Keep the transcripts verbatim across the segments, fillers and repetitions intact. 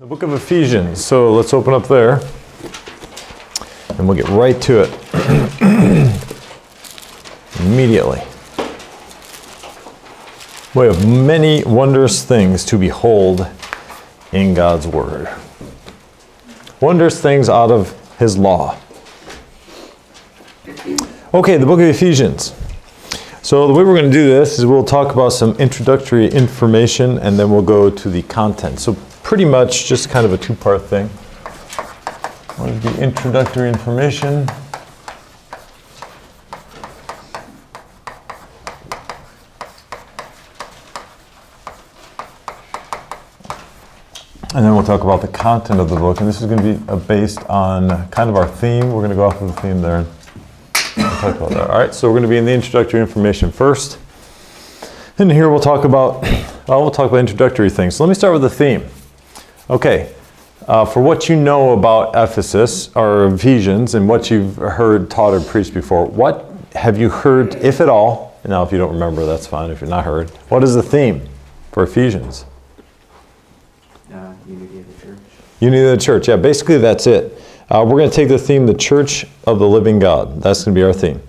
The book of Ephesians, so let's open up there, and we'll get right to it immediately. We have many wondrous things to behold in God's Word. Wondrous things out of His law. Okay, the book of Ephesians. So the way we're going to do this is we'll talk about some introductory information, and then we'll go to the content. So pretty much just kind of a two-part thing. What is the introductory information? And then we'll talk about the content of the book. And this is going to be based on kind of our theme. We're going to go off of the theme there. We'll talk about that. All right, so we're going to be in the introductory information first. And here we'll talk about, well, we'll talk about introductory things. So let me start with the theme. Okay, uh, for what you know about Ephesus or Ephesians and what you've heard taught or preached before, what have you heard, if at all? Now, if you don't remember, that's fine. If you're not heard, what is the theme for Ephesians? Uh, unity of the church. Unity of the church. Yeah, basically that's it. Uh, we're going to take the theme, the Church of the Living God. That's going to be our theme.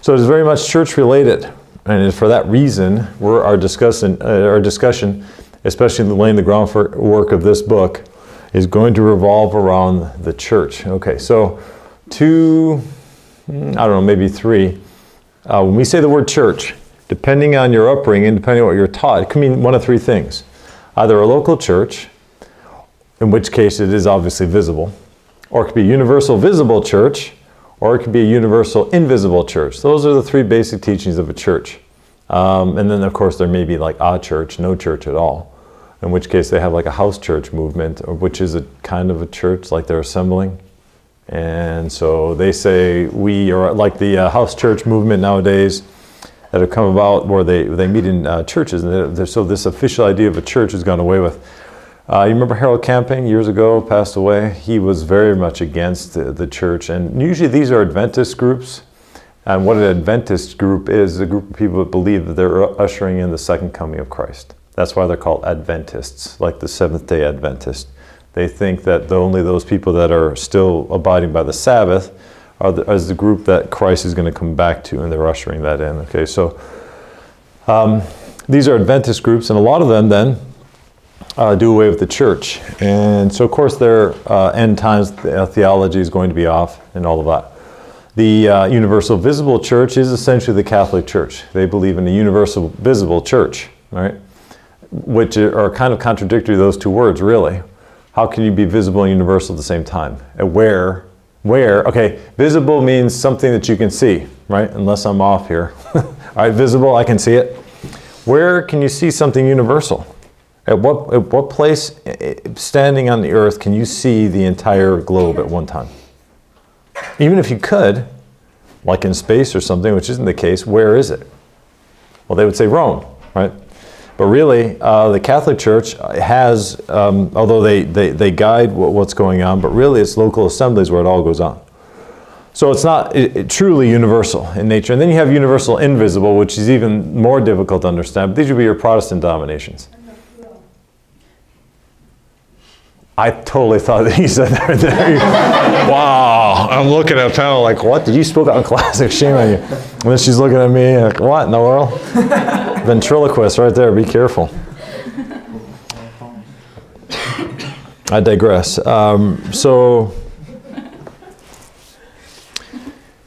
So it's very much church-related, and for that reason, we're our discussion. Uh, our discussion, especially laying the groundwork of this book, is going to revolve around the church. Okay, so two, I don't know, maybe three. Uh, when we say the word church, depending on your upbringing, depending on what you're taught, it can mean one of three things: either a local church, in which case it is obviously visible, or it could be a universal visible church, or it could be a universal invisible church. Those are the three basic teachings of a church. Um, and then, of course, there may be like a church, no church at all, in which case they have like a house church movement, which is a kind of a church, like they're assembling. And so they say we are like the uh, house church movement nowadays that have come about where they, they meet in uh, churches. And they're, they're, so this official idea of a church has gone away with. Uh, you remember Harold Camping years ago passed away? He was very much against the, the church, and usually these are Adventist groups. And what an Adventist group is, is a group of people that believe that they're ushering in the second coming of Christ. That's why they're called Adventists, like the Seventh-day Adventist. They think that the, only those people that are still abiding by the Sabbath are the, as the group that Christ is going to come back to, and they're ushering that in. Okay, so um, these are Adventist groups, and a lot of them then Uh, do away with the church, and so of course their uh, end times theology is going to be off, and all of that. The uh, universal visible church is essentially the Catholic Church. They believe in a universal visible church, right? Which are kind of contradictory to those two words, really. How can you be visible and universal at the same time? Where? Where? Okay, visible means something that you can see, right? Unless I'm off here. All right, visible, I can see it. Where can you see something universal? At what, at what place, standing on the earth, can you see the entire globe at one time? Even if you could, like in space or something, which isn't the case, where is it? Well, they would say Rome, right? But really, uh, the Catholic Church has, um, although they, they, they guide what, what's going on, but really it's local assemblies where it all goes on. So it's not it, it truly universal in nature. And then you have universal invisible, which is even more difficult to understand. But these would be your Protestant denominations. I totally thought that he said that. Wow, I'm looking at Pamela like, what? Did you speak out in class? Shame on you. And then she's looking at me like, what in the world? Ventriloquist right there, be careful. I digress. Um, so,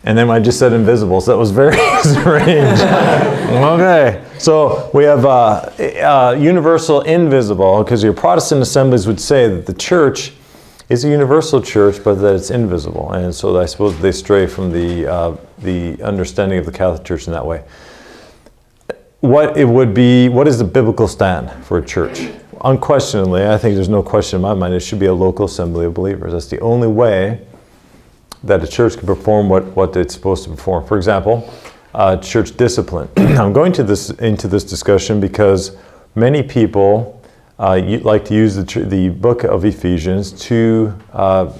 and then I just said invisibles. So that was very strange. Okay. So we have uh, uh, universal invisible, because your Protestant assemblies would say that the church is a universal church, but that it's invisible. And so I suppose they stray from the, uh, the understanding of the Catholic Church in that way. What it would be, what is the biblical stand for a church? Unquestionably, I think there's no question in my mind, it should be a local assembly of believers. That's the only way that a church can perform what, what it's supposed to perform. For example, Uh, church discipline. I'm going to this, into this discussion because many people uh, like to use the, the book of Ephesians to uh,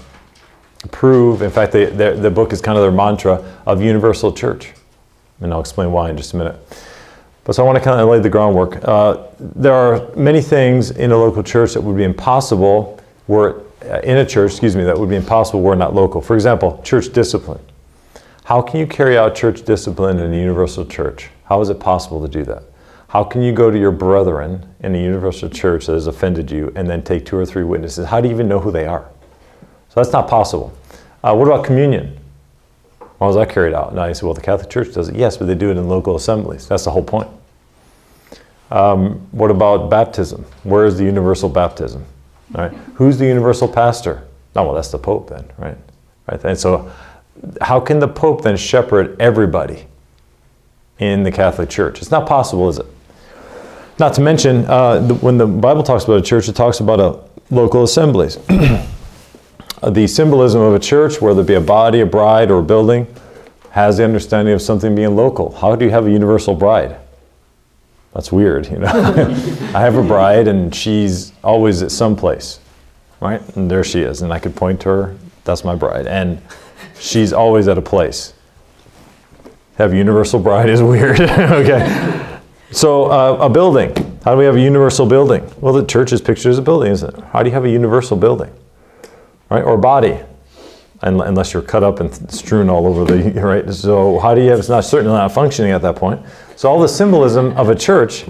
prove, in fact, they, the book is kind of their mantra of universal church. And I'll explain why in just a minute. But so I want to kind of lay the groundwork. Uh, there are many things in a local church that would be impossible were in a church, excuse me, that would be impossible were not local. For example, church discipline. How can you carry out church discipline in a universal church? How is it possible to do that? How can you go to your brethren in a universal church that has offended you and then take two or three witnesses? How do you even know who they are? So that's not possible. Uh, what about communion? How was that carried out? Now you say, well, the Catholic Church does it. Yes, but they do it in local assemblies. That's the whole point. Um, what about baptism? Where is the universal baptism? All right. Who's the universal pastor? Oh, well, that's the Pope then, right? Right. And so how can the Pope then shepherd everybody in the Catholic Church? It's not possible, is it? Not to mention, uh, the, when the Bible talks about a church, it talks about a local assemblies. The symbolism of a church, whether it be a body, a bride, or a building, has the understanding of something being local. How do you have a universal bride? That's weird, you know. I have a bride, and she's always at some place, right? And there she is, and I could point to her. That's my bride, and she's always at a place. Have a universal bride is weird. Okay. So uh, a building. How do we have a universal building? Well, the church is pictured as a building, isn't it? How do you have a universal building? Right? Or body, unless you're cut up and strewn all over the, right? So how do you have, it's not certainly not functioning at that point. So all the symbolism of a church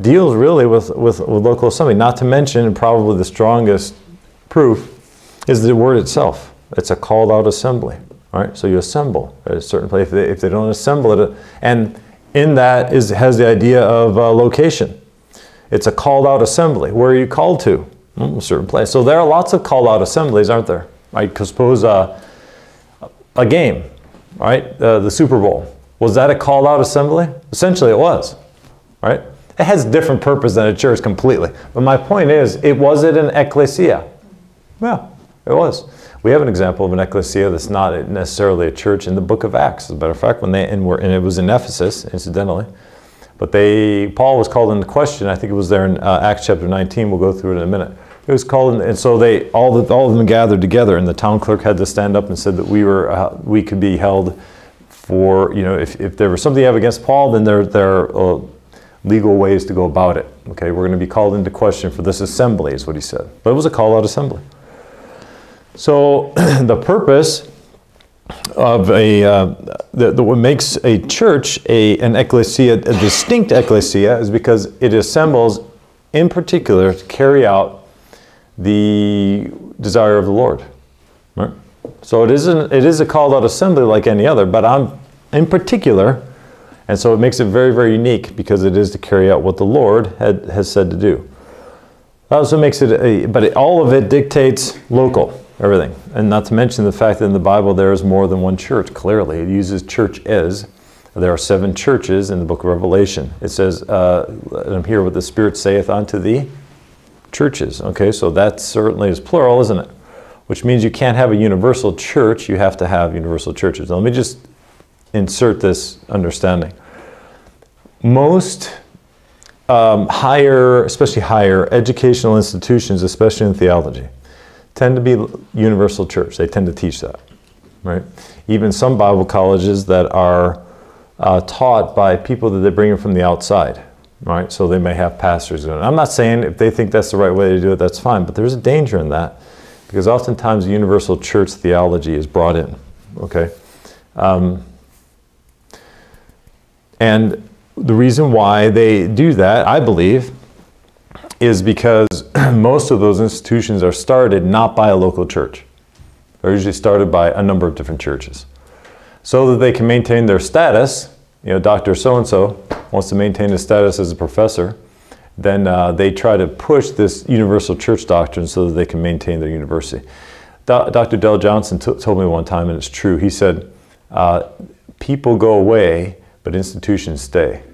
deals really with, with, with local assembly, not to mention, and probably the strongest proof is the word itself. It's a called out assembly, right? So you assemble at a certain place. If they, if they don't assemble it, and in that is, has the idea of uh, location. It's a called out assembly. Where are you called to? A certain place. So there are lots of call-out assemblies, aren't there? I suppose uh, a game, right? Uh, the Super Bowl. Was that a call-out assembly? Essentially it was, right? It has a different purpose than a church completely. But my point is, it was it an ecclesia? Yeah, it was. We have an example of an ecclesia that's not necessarily a church in the book of Acts. As a matter of fact, when they and, were, and it was in Ephesus, incidentally. But they, Paul was called into question. I think it was there in uh, Acts chapter nineteen. We'll go through it in a minute. It was called, and so they all the, all of them gathered together, and the town clerk had to stand up and said that we were uh, we could be held for, you know, if if there was something you have against Paul, then there there are uh, legal ways to go about it. Okay, we're going to be called into question for this assembly, is what he said. But it was a call-out assembly. So the purpose of a, uh, the, the, what makes a church a, an ecclesia, a distinct ecclesia, is because it assembles in particular to carry out the desire of the Lord. Right? So it is, an, it is a called out assembly like any other, but I'm in particular, and so it makes it very, very unique because it is to carry out what the Lord had, has said to do. That also makes it, a, but it, all of it dictates local. Everything. And not to mention the fact that in the Bible there is more than one church, clearly. It uses church as. There are seven churches in the book of Revelation. It says, uh, let them hear what the Spirit saith unto the churches. Okay, so that certainly is plural, isn't it? Which means you can't have a universal church. You have to have universal churches. Now, let me just insert this understanding. Most um, higher, especially higher educational institutions, especially in theology, tend to be universal church. They tend to teach that, right? Even some Bible colleges that are uh, taught by people that they bring in from the outside, right? So they may have pastors doing it. I'm not saying if they think that's the right way to do it, that's fine, but there's a danger in that because oftentimes universal church theology is brought in, okay? Um, and the reason why they do that, I believe, is because most of those institutions are started not by a local church. They're usually started by a number of different churches. So that they can maintain their status, you know, Doctor so-and-so wants to maintain his status as a professor, then uh, they try to push this universal church doctrine so that they can maintain their university. Do Doctor Dell Johnson t told me one time, and it's true, he said, uh, people go away, but institutions stay.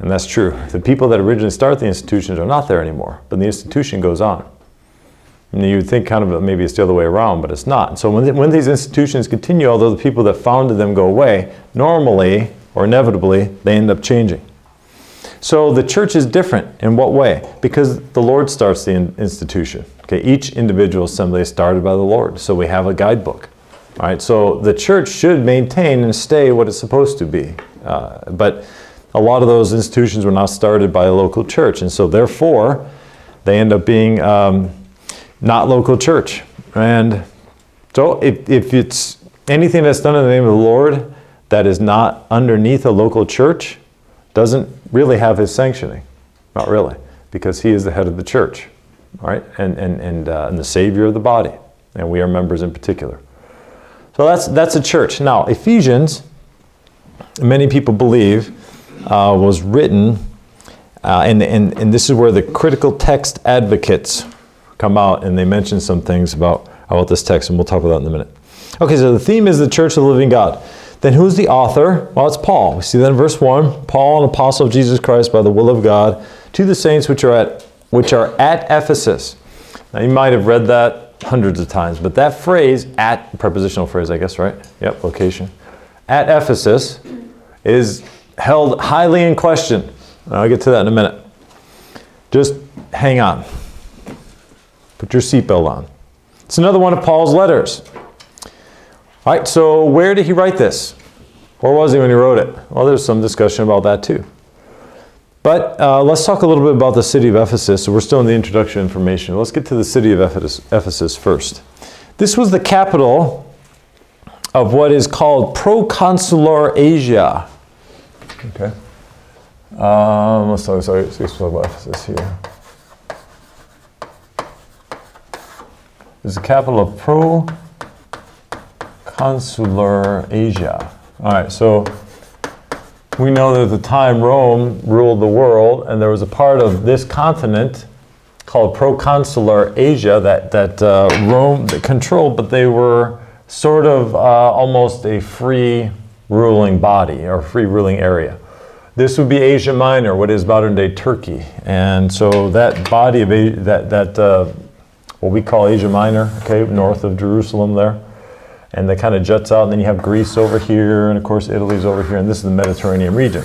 And that's true. The people that originally start the institutions are not there anymore, but the institution goes on. And you would think kind of maybe it's the other way around, but it's not. And so when, th when these institutions continue, although the people that founded them go away, normally or inevitably, they end up changing. So the church is different in what way? Because the Lord starts the in institution. Okay, each individual assembly is started by the Lord. So we have a guidebook. All right, so the church should maintain and stay what it's supposed to be. Uh, but a lot of those institutions were not started by a local church, and so therefore, they end up being um, not local church. And so if, if it's anything that's done in the name of the Lord that is not underneath a local church doesn't really have his sanctioning. Not really, because he is the head of the church, all right, and, and, and, uh, and the savior of the body, and we are members in particular. So that's, that's a church. Now, Ephesians, many people believe, uh, was written, uh, and, and, and this is where the critical text advocates come out, and they mention some things about, about this text, and we'll talk about that in a minute. Okay, so the theme is the church of the living God. Then who's the author? Well, it's Paul. We see that in verse one. Paul, an apostle of Jesus Christ by the will of God, to the saints which are at, which are at Ephesus. Now, you might have read that hundreds of times, but that phrase, at, prepositional phrase, I guess, right? Yep, location. At Ephesus is held highly in question. I'll get to that in a minute. Just hang on. Put your seatbelt on. It's another one of Paul's letters. All right, so where did he write this? Where was he when he wrote it? Well, there's some discussion about that too. But uh, let's talk a little bit about the city of Ephesus. So we're still in the introduction information. Let's get to the city of Ephesus first. This was the capital of what is called Proconsular Asia. Okay. Um, let's talk, sorry, let's talk about Ephesus here. It's the capital of Pro. Consular Asia. All right, so we know that at the time Rome ruled the world, and there was a part of this continent called Proconsular Asia that, that uh, Rome that controlled, but they were sort of uh, almost a free ruling body or free ruling area. This would be Asia Minor, what is modern-day Turkey. And so that body of Asia, that, that uh, what we call Asia Minor, okay, north of Jerusalem there, and that kind of juts out, and then you have Greece over here, and of course Italy's over here, and this is the Mediterranean region.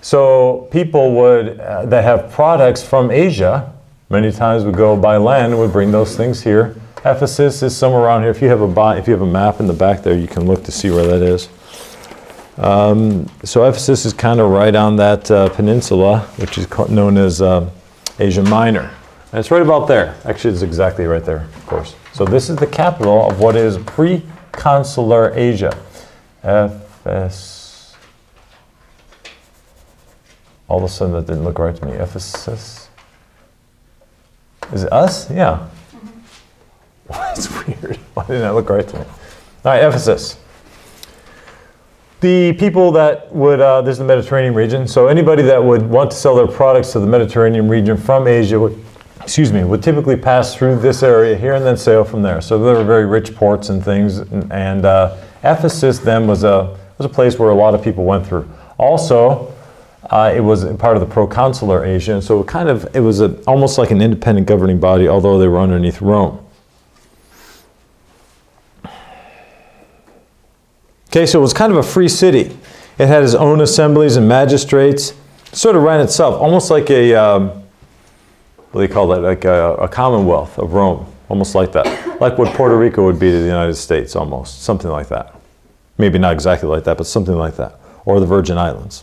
So people would, uh, that have products from Asia, many times would go by land and would bring those things here. Ephesus is somewhere around here. If you have a, if you have a map in the back there, you can look to see where that is. Um, so Ephesus is kind of right on that uh, peninsula, which is known as uh, Asia Minor. And it's right about there. Actually, it's exactly right there, of course. So this is the capital of what is Pre-Consular Asia. Ephes. All of a sudden, that didn't look right to me. Ephesus. Is it us? Yeah. That's weird. Why didn't that look right to me? All right, Ephesus. The people that would, uh, this is the Mediterranean region, so anybody that would want to sell their products to the Mediterranean region from Asia would, excuse me, would typically pass through this area here and then sail from there. So there were very rich ports and things, and, and uh, Ephesus then was a, was a place where a lot of people went through. Also, uh, it was part of the Proconsular Asia, and so it kind of, it was a, almost like an independent governing body, although they were underneath Rome. Okay, so it was kind of a free city. It had its own assemblies and magistrates. It sort of ran itself, almost like a... Um, what do they call that, like a, a commonwealth of Rome, almost like that. Like what Puerto Rico would be to the United States, almost, something like that. Maybe not exactly like that, but something like that, or the Virgin Islands.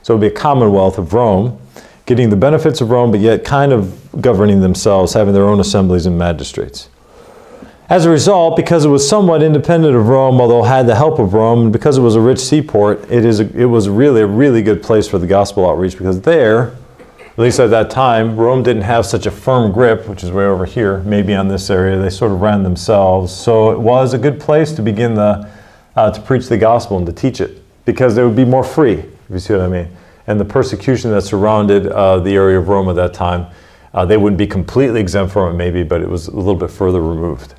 So it would be a commonwealth of Rome, getting the benefits of Rome, but yet kind of governing themselves, having their own assemblies and magistrates. As a result, because it was somewhat independent of Rome, although had the help of Rome, and because it was a rich seaport, it, is a, it was really a really good place for the gospel outreach, because there, at least at that time, Rome didn't have such a firm grip, which is way over here, maybe on this area. They sort of ran themselves. So it was a good place to begin the, uh, to preach the gospel and to teach it, because they would be more free, if you see what I mean. And the persecution that surrounded uh, the area of Rome at that time, uh, they wouldn't be completely exempt from it maybe, but it was a little bit further removed.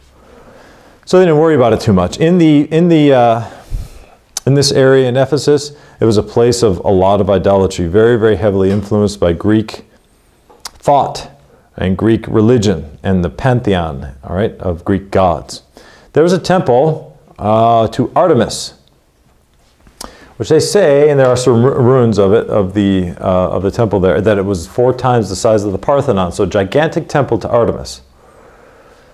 So they didn't worry about it too much. In the, in the, uh, in this area in Ephesus, it was a place of a lot of idolatry, very, very heavily influenced by Greek thought and Greek religion and the pantheon, all right, of Greek gods. There was a temple uh, to Artemis, which they say, and there are some ruins of it, of the, uh, of the temple there, that it was four times the size of the Parthenon, so a gigantic temple to Artemis.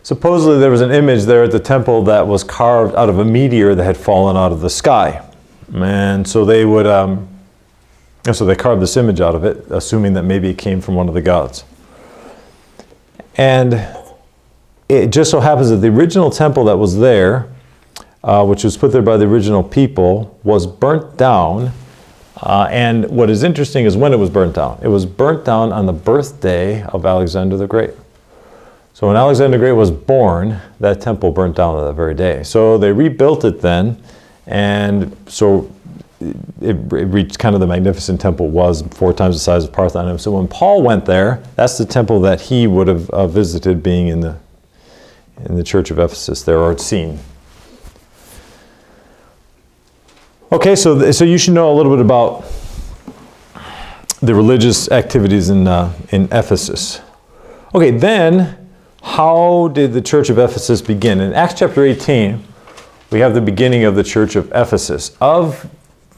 Supposedly there was an image there at the temple that was carved out of a meteor that had fallen out of the sky. And so they would, um, and so they carved this image out of it, assuming that maybe it came from one of the gods. And it just so happens that the original temple that was there, uh, which was put there by the original people, was burnt down. Uh, and what is interesting is when it was burnt down. It was burnt down on the birthday of Alexander the Great. So when Alexander the Great was born, that temple burnt down on that very day. So they rebuilt it then, and so it, it reached kind of the magnificent temple was four times the size of Parthenon. So when Paul went there, that's the temple that he would have uh, visited, being in the in the church of Ephesus there, or seen. Okay, so, so you should know a little bit about the religious activities in, uh, in Ephesus. Okay, then, how did the church of Ephesus begin? In Acts chapter eighteen, we have the beginning of the church of Ephesus. Of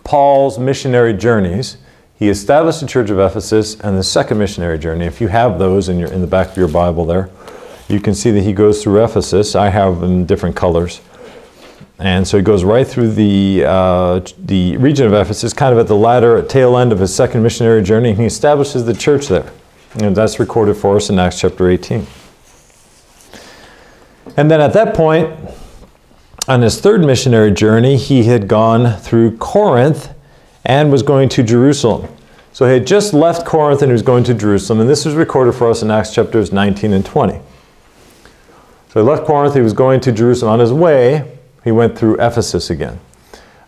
Paul's missionary journeys, he established the church of Ephesus and the second missionary journey. If you have those in, your, in the back of your Bible there, you can see that he goes through Ephesus. I have them in different colors. And so he goes right through the, uh, the region of Ephesus, kind of at the latter tail end of his second missionary journey, and he establishes the church there. And that's recorded for us in Acts chapter eighteen. And then at that point, on his third missionary journey, he had gone through Corinth and was going to Jerusalem. So he had just left Corinth and he was going to Jerusalem, and this was recorded for us in Acts chapters nineteen and twenty. So he left Corinth, he was going to Jerusalem. On his way, he went through Ephesus again.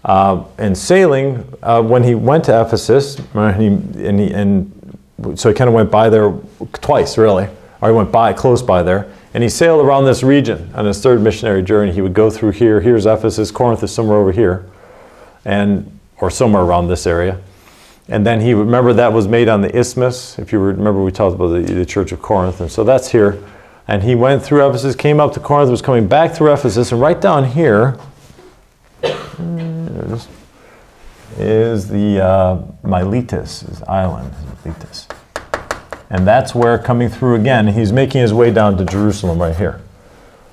Uh, and sailing, uh, when he went to Ephesus, and, he, and, he, and so he kind of went by there twice, really, or he went by, close by there, and he sailed around this region on his third missionary journey. He would go through here, here's Ephesus, Corinth is somewhere over here, and or somewhere around this area. And then he, remember that was made on the Isthmus, if you remember we talked about the, the Church of Corinth, and so that's here. And he went through Ephesus, came up to Corinth, was coming back through Ephesus, and right down here is the uh, Miletus, is island, Miletus. And that's where, coming through again, he's making his way down to Jerusalem right here.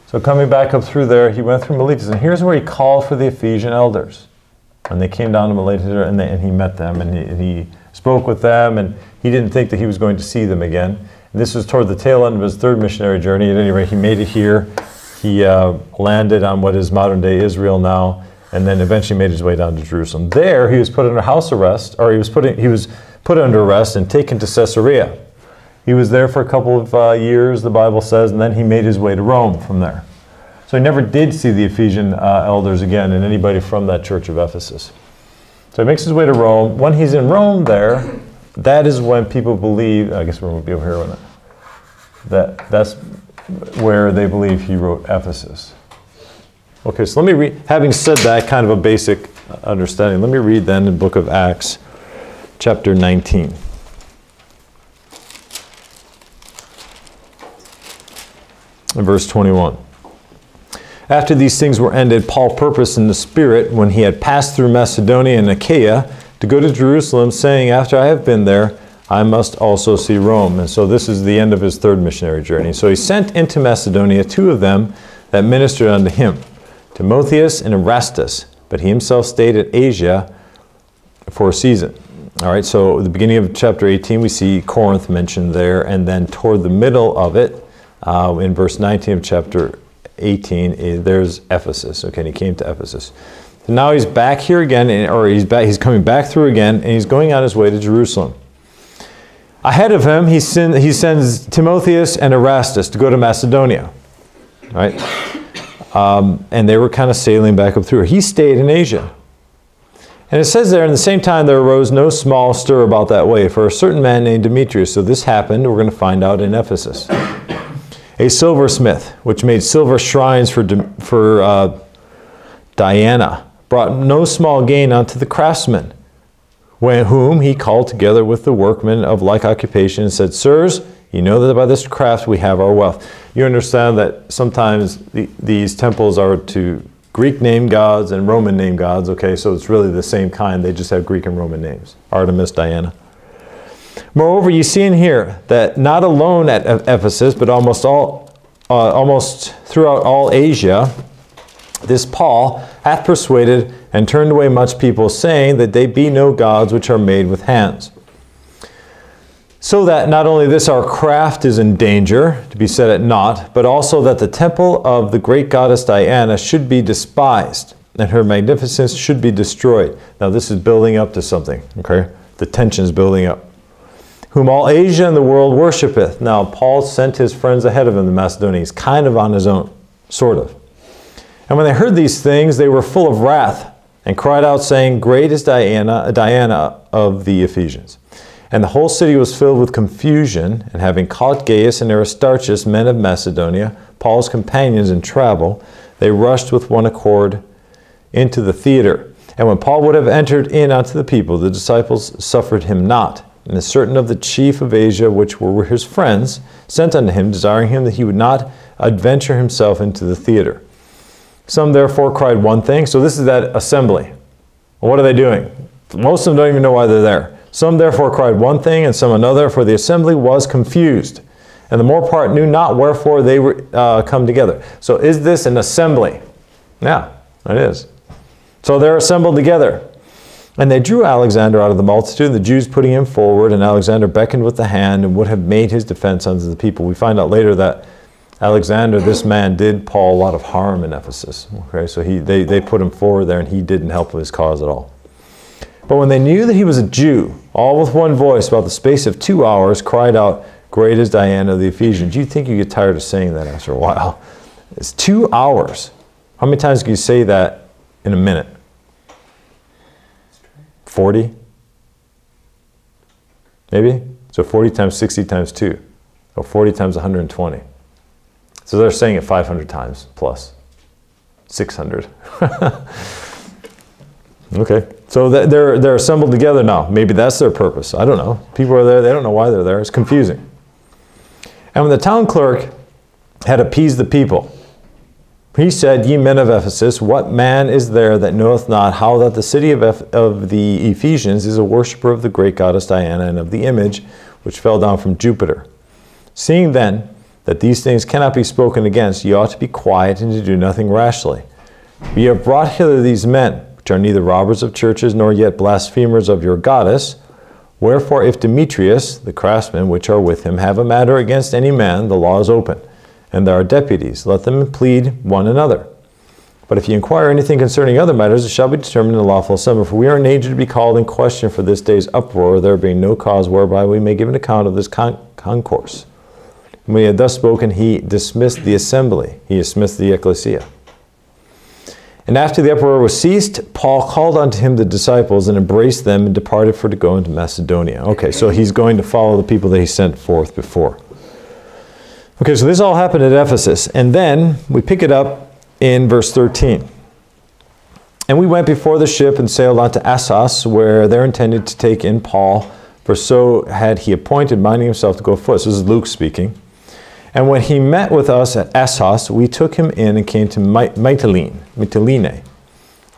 So coming back up through there, he went through Miletus, and here's where he called for the Ephesian elders. And they came down to Miletus, and, they, and he met them, and he, and he spoke with them, and he didn't think that he was going to see them again. This was toward the tail end of his third missionary journey. At any rate, he made it here. He uh, landed on what is modern-day Israel now, and then eventually made his way down to Jerusalem. There, he was put under house arrest, or he was put in, he was put under arrest and taken to Caesarea. He was there for a couple of uh, years, the Bible says, and then he made his way to Rome from there. So he never did see the Ephesian uh, elders again, and anybody from that church of Ephesus. So he makes his way to Rome. When he's in Rome there, that is when people believe, I guess we won't be over here with it. That, that's where they believe he wrote Ephesus. Okay, so let me read, having said that, kind of a basic understanding, let me read then the book of Acts, chapter nineteen. In verse twenty-one. After these things were ended, Paul purposed in the Spirit, when he had passed through Macedonia and Achaia, to go to Jerusalem, saying, after I have been there, I must also see Rome. And so this is the end of his third missionary journey. So he sent into Macedonia two of them that ministered unto him, Timotheus and Erastus. But he himself stayed at Asia for a season. All right, so at the beginning of chapter eighteen, we see Corinth mentioned there. And then toward the middle of it, uh, in verse nineteen of chapter eighteen, there's Ephesus. Okay, and he came to Ephesus. So now he's back here again, or he's, back, he's coming back through again, and he's going on his way to Jerusalem. Ahead of him, he, send, he sends Timotheus and Erastus to go to Macedonia, right? Um, and they were kind of sailing back up through. He stayed in Asia. And it says there, in the same time there arose no small stir about that way for a certain man named Demetrius. So this happened, we're going to find out, in Ephesus. A silversmith, which made silver shrines for, for uh, Diana, brought no small gain unto the craftsmen, when whom he called together with the workmen of like occupation and said, Sirs, you know that by this craft we have our wealth. You understand that sometimes the, these temples are to Greek name gods and Roman name gods, okay, so it's really the same kind, they just have Greek and Roman names, Artemis, Diana. Moreover, you see in here that not alone at Ephesus, but almost, all, uh, almost throughout all Asia, this Paul hath persuaded and turned away much people, saying that they be no gods which are made with hands. so that not only this our craft is in danger to be set at naught, but also that the temple of the great goddess Diana should be despised, and her magnificence should be destroyed. Now this is building up to something, okay? The tension's building up. Whom all Asia and the world worshipeth. Now Paul sent his friends ahead of him, the Macedonians, kind of on his own, sort of. And when they heard these things, they were full of wrath, and cried out, saying, Great is Diana, Diana of the Ephesians. And the whole city was filled with confusion, and having caught Gaius and Aristarchus, men of Macedonia, Paul's companions in travel, they rushed with one accord into the theater. And when Paul would have entered in unto the people, the disciples suffered him not. And certain of the chief of Asia, which were his friends, sent unto him, desiring him that he would not adventure himself into the theater. Some therefore cried one thing. So this is that assembly. Well, what are they doing? Most of them don't even know why they're there. Some therefore cried one thing, and some another, for the assembly was confused. And the more part knew not wherefore they were uh, come together. So is this an assembly? Yeah, it is. So they're assembled together. And they drew Alexander out of the multitude, the Jews putting him forward, and Alexander beckoned with the hand, and would have made his defense unto the people. We find out later that Alexander, this man, did Paul a lot of harm in Ephesus. Okay, so he, they, they put him forward there, and he didn't help with his cause at all. But when they knew that he was a Jew, all with one voice, about the space of two hours, cried out, Great is Diana of the Ephesians. Do you think you get tired of saying that after a while? It's two hours. How many times can you say that in a minute? forty? Maybe? So forty times sixty times two. Or forty times one hundred twenty. So they're saying it five hundred times plus. six hundred. Okay. So they're, they're assembled together now. Maybe that's their purpose. I don't know. People are there. They don't know why they're there. It's confusing. And when the town clerk had appeased the people, he said, Ye men of Ephesus, what man is there that knoweth not how that the city of, Eph of the Ephesians is a worshipper of the great goddess Diana, and of the image which fell down from Jupiter? Seeing then that these things cannot be spoken against, ye ought to be quiet and to do nothing rashly. But ye have brought hither these men, which are neither robbers of churches, nor yet blasphemers of your goddess. Wherefore, if Demetrius, the craftsmen which are with him, have a matter against any man, the law is open. And there are deputies. Let them plead one another. But if ye inquire anything concerning other matters, it shall be determined in the lawful assembly. For we are in age to be called in question for this day's uproar, there being no cause whereby we may give an account of this con concourse. And when he had thus spoken, he dismissed the assembly. He dismissed the ecclesia. And after the uproar was ceased, Paul called unto him the disciples, and embraced them, and departed for to go into Macedonia. Okay, so he's going to follow the people that he sent forth before. Okay, so this all happened at Ephesus, and then we pick it up in verse thirteen. And we went before the ship and sailed on to Assos, where they're intended to take in Paul, for so had he appointed, minding himself to go afoot. So this is Luke speaking. And when he met with us at Assos, we took him in and came to Mytilene, Mytilene. And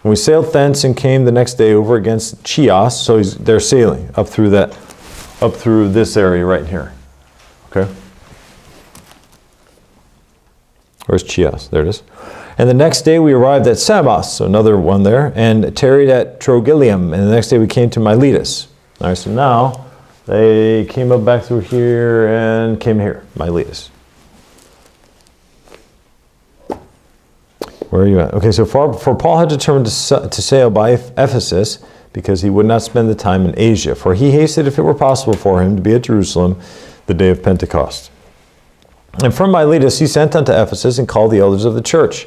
we sailed thence and came the next day over against Chios. So he's, they're sailing up through that, up through this area right here. Okay. Where's Chios? There it is. And the next day we arrived at Samos, so another one there, and tarried at Trogyllium. And the next day we came to Miletus. All right, so now they came up back through here and came here, Miletus. Where are you at? Okay, so far, for Paul had determined to, to sail by Ephesus, because he would not spend the time in Asia. For he hasted, if it were possible for him, to be at Jerusalem the day of Pentecost. And from Miletus he sent unto Ephesus, and called the elders of the church.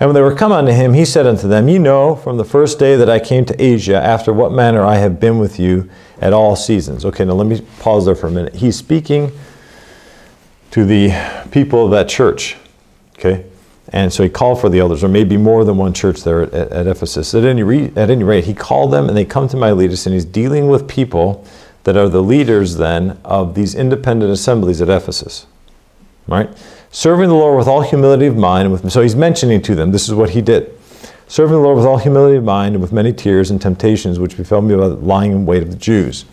And when they were come unto him, he said unto them, Ye know from the first day that I came to Asia, after what manner I have been with you at all seasons. Okay, now let me pause there for a minute. He's speaking to the people of that church. Okay, and so he called for the elders, or maybe more than one church there at, at Ephesus. At any, re at any rate, he called them, and they come to Miletus, and he's dealing with people that are the leaders then of these independent assemblies at Ephesus. Right? Serving the Lord with all humility of mind. And with, so he's mentioning to them, this is what he did. Serving the Lord with all humility of mind, and with many tears and temptations, which befell me by the lying in wait of the Jews.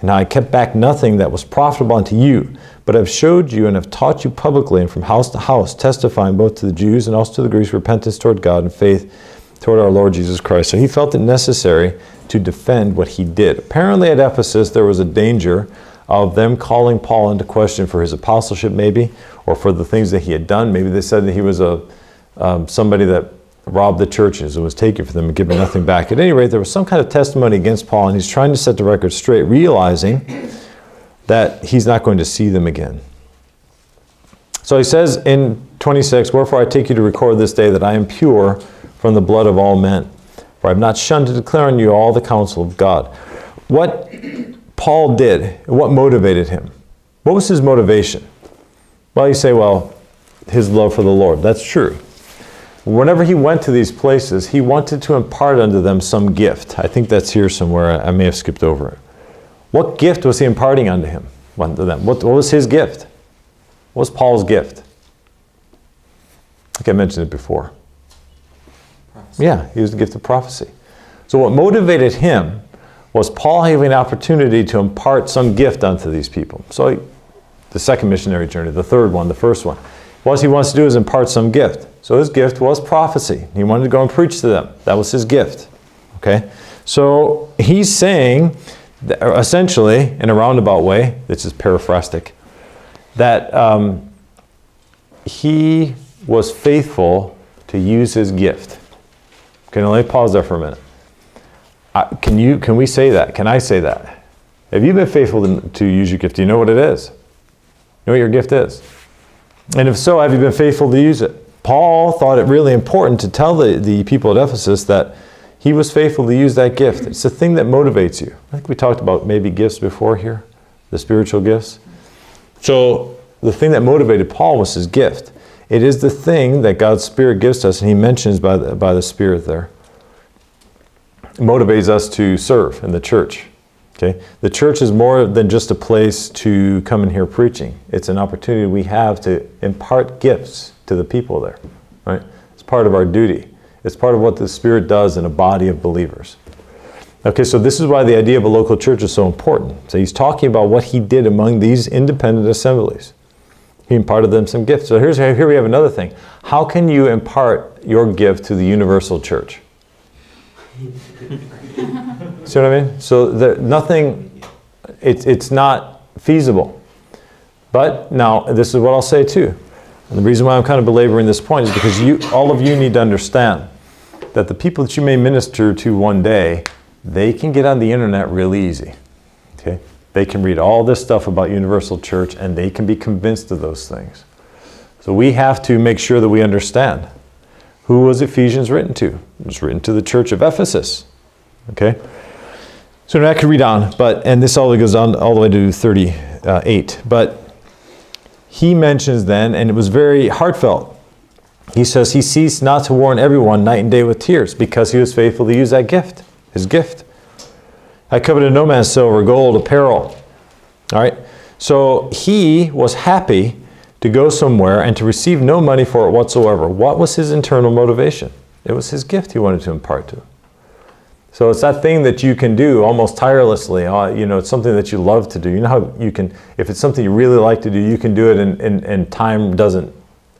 And I kept back nothing that was profitable unto you, but have showed you and have taught you publicly, and from house to house, testifying both to the Jews and also to the Greeks, repentance toward God and faith toward our Lord Jesus Christ. So he felt it necessary to defend what he did. Apparently at Ephesus there was a danger of them calling Paul into question for his apostleship maybe, or for the things that he had done. Maybe they said that he was a um, somebody that robbed the churches and was taken from them and given nothing back. At any rate, there was some kind of testimony against Paul, and he's trying to set the record straight, realizing that he's not going to see them again. So he says in twenty-six, "Wherefore I take you to record this day that I am pure from the blood of all men. For I have not shunned to declare on you all the counsel of God." What Paul did, what motivated him? What was his motivation? Well, you say, well, his love for the Lord. That's true. Whenever he went to these places, he wanted to impart unto them some gift. I think that's here somewhere. I may have skipped over it. What gift was he imparting unto him, unto them? What, what was his gift? What was Paul's gift? I think I mentioned it before. Prophecy. Yeah, he was the gift of prophecy. So what motivated him was Paul having an opportunity to impart some gift unto these people. So he, the second missionary journey, the third one, the first one. What he wants to do is impart some gift. So his gift was prophecy. He wanted to go and preach to them. That was his gift. Okay? So he's saying, that essentially, in a roundabout way, this is paraphrastic, that um, he was faithful to use his gift. Okay, now let me pause there for a minute. I, can you, can we say that? Can I say that? Have you been faithful to, to use your gift? Do you know what it is? You know what your gift is? And if so, have you been faithful to use it? Paul thought it really important to tell the, the people at Ephesus that he was faithful to use that gift. It's the thing that motivates you. I think we talked about maybe gifts before here, the spiritual gifts. So the thing that motivated Paul was his gift. It is the thing that God's Spirit gives us, and he mentions by the, by the Spirit there. It motivates us to serve in the church. Okay? The church is more than just a place to come and hear preaching. It's an opportunity we have to impart gifts to the people there. Right? It's part of our duty. It's part of what the Spirit does in a body of believers. Okay, so this is why the idea of a local church is so important. So he's talking about what he did among these independent assemblies. He imparted them some gifts. So here's, here we have another thing. How can you impart your gift to the universal church? See what I mean? So there, nothing, it, it's not feasible. But now, this is what I'll say too. And the reason why I'm kind of belaboring this point is because you, all of you need to understand that the people that you may minister to one day, they can get on the internet really easy. Okay? They can read all this stuff about universal church and they can be convinced of those things. So we have to make sure that we understand. Who was Ephesians written to? It was written to the church of Ephesus. Okay? So now I could read on, but, and this all goes on all the way to thirty-eight. But he mentions then, and it was very heartfelt, he says he ceased not to warn everyone night and day with tears because he was faithful to use that gift. His gift. I coveted no man's silver, gold, apparel. All right. So he was happy to go somewhere and to receive no money for it whatsoever. What was his internal motivation? It was his gift he wanted to impart to. So it's that thing that you can do almost tirelessly. You know, it's something that you love to do. You know how you can, if it's something you really like to do, you can do it and, and, and time doesn't,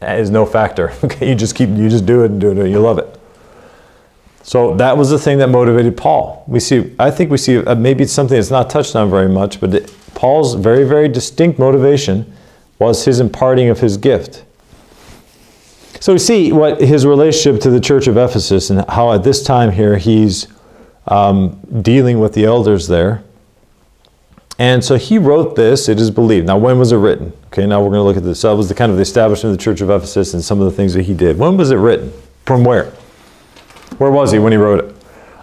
is no factor. Okay, you just keep, you just do it and do it and you love it. So that was the thing that motivated Paul. We see, I think we see, uh, maybe it's something that's not touched on very much, but it, Paul's very, very distinct motivation was his imparting of his gift. So we see what his relationship to the church of Ephesus and how at this time here he's um, dealing with the elders there. And so he wrote this, it is believed. Now when was it written? Okay, now we're going to look at this. That was the kind of the establishment of the church of Ephesus and some of the things that he did. When was it written? From where? Where was he when he wrote it?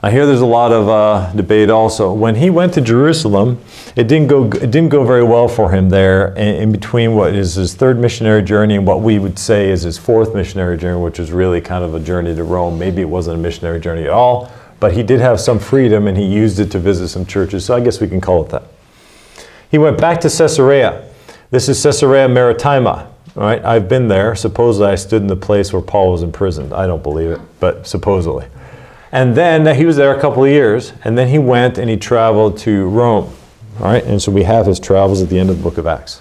I hear there's a lot of uh, debate also. When he went to Jerusalem, it didn't go, it didn't go very well for him there in, in between what is his third missionary journey and what we would say is his fourth missionary journey, which is really kind of a journey to Rome. Maybe it wasn't a missionary journey at all, but he did have some freedom and he used it to visit some churches, so I guess we can call it that. He went back to Caesarea. This is Caesarea Maritima. All right, I've been there. Supposedly I stood in the place where Paul was imprisoned. I don't believe it, but supposedly. And then he was there a couple of years, and then he went and he traveled to Rome. All right, and so we have his travels at the end of the book of Acts.